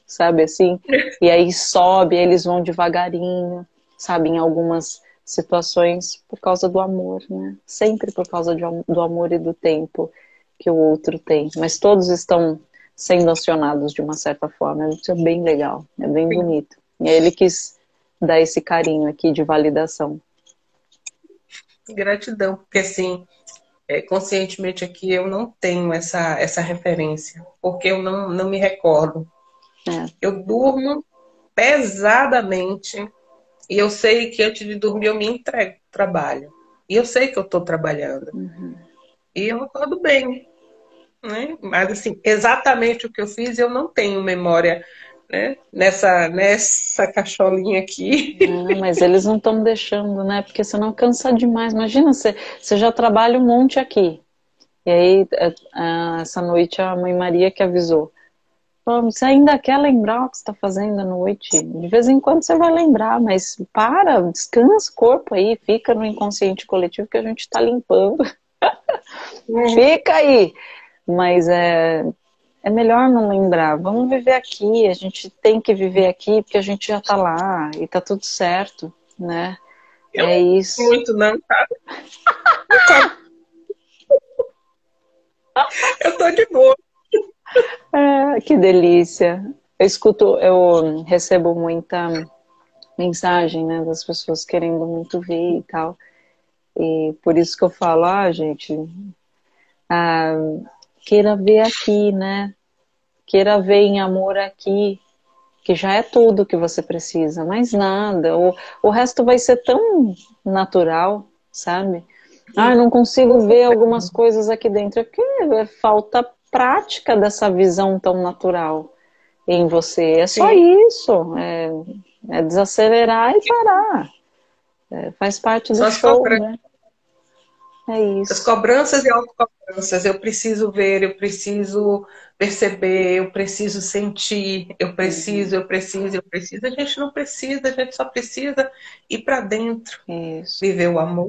sabe, assim, e aí sobe, eles vão devagarinho, sabe, em algumas situações, por causa do amor, né, sempre por causa do amor e do tempo que o outro tem, mas todos estão sendo acionados de uma certa forma. Isso é bem legal, é bem bonito, e ele quis dar esse carinho aqui de validação. Gratidão, porque assim, conscientemente aqui eu não tenho essa referência, porque eu não me recordo. Eu durmo pesadamente, e eu sei que antes de dormir eu me entrego ao trabalho, e eu sei que eu estou trabalhando, e eu acordo bem, né? Mas assim, exatamente o que eu fiz eu não tenho memória, né? Nessa cacholinha aqui. Mas eles não estão deixando, né? Porque senão cansa demais. Imagina, você já trabalha um monte aqui. E aí, essa noite, a Mãe Maria que avisou. Você ainda quer lembrar o que você está fazendo à noite? De vez em quando você vai lembrar, mas para, descansa o corpo aí. Fica no inconsciente coletivo que a gente está limpando. Fica aí. Mas é melhor não lembrar, vamos viver aqui, a gente tem que viver aqui, porque a gente já tá lá, e tá tudo certo, né? Eu é isso. Muito não, tá? Eu tô de boa. Que delícia. Eu recebo muita mensagem, né, das pessoas querendo muito ver e tal, e por isso que eu falo, gente... queira ver aqui, né? Queira ver em amor aqui, que já é tudo que você precisa, mais nada. O resto vai ser tão natural, sabe? Eu não consigo ver algumas coisas aqui dentro. É porque falta prática dessa visão tão natural em você. É só isso. É desacelerar e parar. Faz parte do show, né? É isso. As cobranças e autocobranças, eu preciso ver, eu preciso perceber, eu preciso sentir, eu preciso. A gente não precisa, a gente só precisa ir para dentro. Isso. Viver o amor,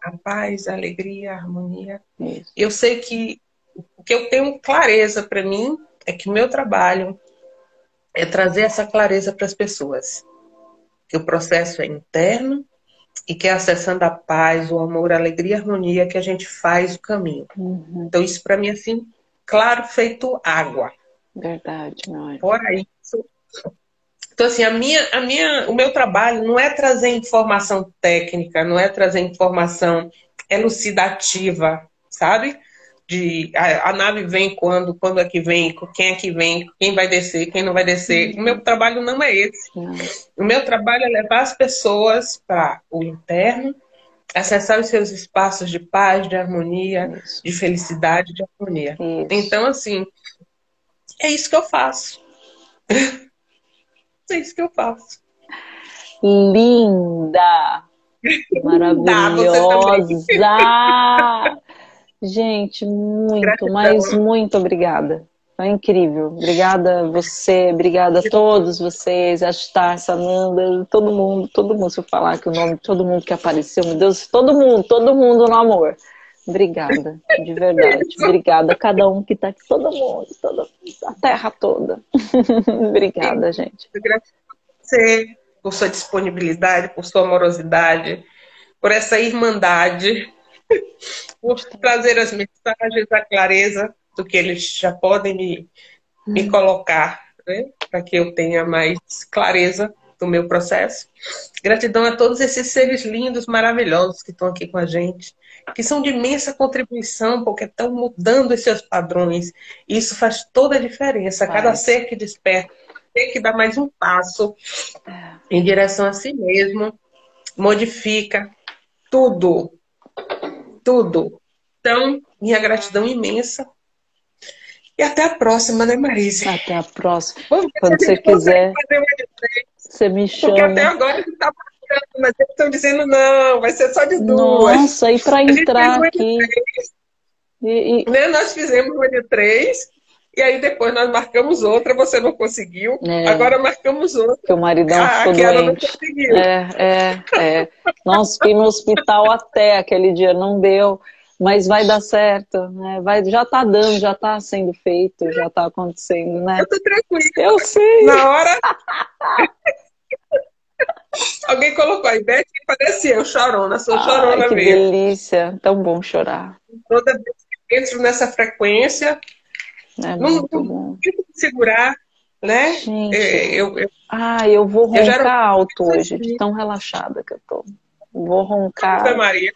a paz, a alegria, a harmonia. Isso. Eu sei que o que eu tenho clareza para mim é que o meu trabalho é trazer essa clareza para as pessoas. Que o processo é interno E que é acessando a paz, o amor, a alegria, a harmonia, que a gente faz o caminho. Uhum. Então isso para mim, assim, claro, feito água. Verdade, não é? Fora isso... Então, assim, o meu trabalho não é trazer informação técnica, não é trazer informação elucidativa, sabe? De, a nave vem quando é que vem, quem é que vem, quem vai descer, quem não vai descer. O meu trabalho não é esse. O meu trabalho é levar as pessoas para o interno, acessar os seus espaços de paz, de harmonia, de felicidade, de harmonia. Então, assim, é isso que eu faço. É isso que eu faço. Linda! Maravilhosa! Gente, muito, gratidão. Mas muito obrigada. Foi incrível. Obrigada a você, obrigada a todos vocês, Ashtar, Sananda, todo mundo. Se eu falar que o nome de todo mundo que apareceu, meu Deus, todo mundo no amor. Obrigada, de verdade. Obrigada a cada um que está aqui, todo mundo, a terra toda. Obrigada, gente. Gratidão a você por sua disponibilidade, por sua amorosidade, por essa irmandade, por trazer as mensagens, a clareza do que eles já podem me colocar, né? Para que eu tenha mais clareza do meu processo. Gratidão a todos esses seres lindos, maravilhosos que estão aqui com a gente, que são de imensa contribuição, porque estão mudando os seus padrões. Isso faz toda a diferença. Cada ser que desperta tem que dar mais um passo em direção a si mesmo, modifica tudo. Tudo. Então, minha gratidão imensa. E até a próxima, né, Marisy? Até a próxima. Quando você quiser, você me chama. Porque até agora não tá marcando, mas eles estão dizendo não, vai ser só de duas. Nossa, e para entrar aqui... Né? Nós fizemos uma de 3, e aí depois nós marcamos outra, você não conseguiu, agora marcamos outra. Porque o maridão ficou doente. Ela não conseguiu. Nós fomos no hospital até aquele dia, não deu... Mas vai dar certo, né? Já tá dando, já tá sendo feito, já tá acontecendo, né? Eu tô tranquila. Eu sei. Na hora... Alguém colocou aí, Beth, parecia eu, chorona, sou chorona mesmo. Que delícia, tão bom chorar. Toda vez que entro nessa frequência, não tento me segurar, né? Gente, eu vou roncar alto hoje, de tão relaxada que eu tô. Vou roncar. Santa Maria.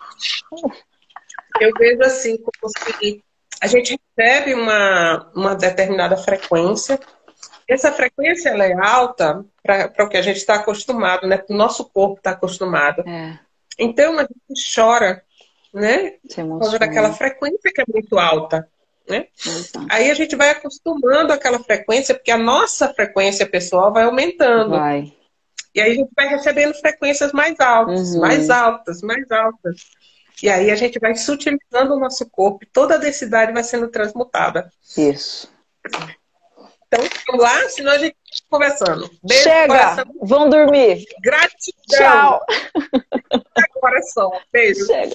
Eu vejo assim, como se a gente recebe uma determinada frequência. Essa frequência ela é alta para o que a gente está acostumado, né? O nosso corpo está acostumado. Então a gente chora, né? Por causa daquela frequência que é muito alta, né? Aí a gente vai acostumando aquela frequência, porque a nossa frequência pessoal vai aumentando. E aí a gente vai recebendo frequências mais altas, mais altas, mais altas. E aí a gente vai sutilizando o nosso corpo. Toda a densidade vai sendo transmutada. Isso. Então, vamos lá, senão a gente fica conversando. Beijo. Chega! Vão dormir. Gratidão. Tchau. Agora só. Beijo. Chega.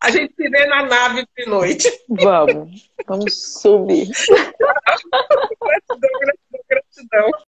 A gente se vê na nave de noite. Vamos. Vamos subir. Gratidão, gratidão, gratidão.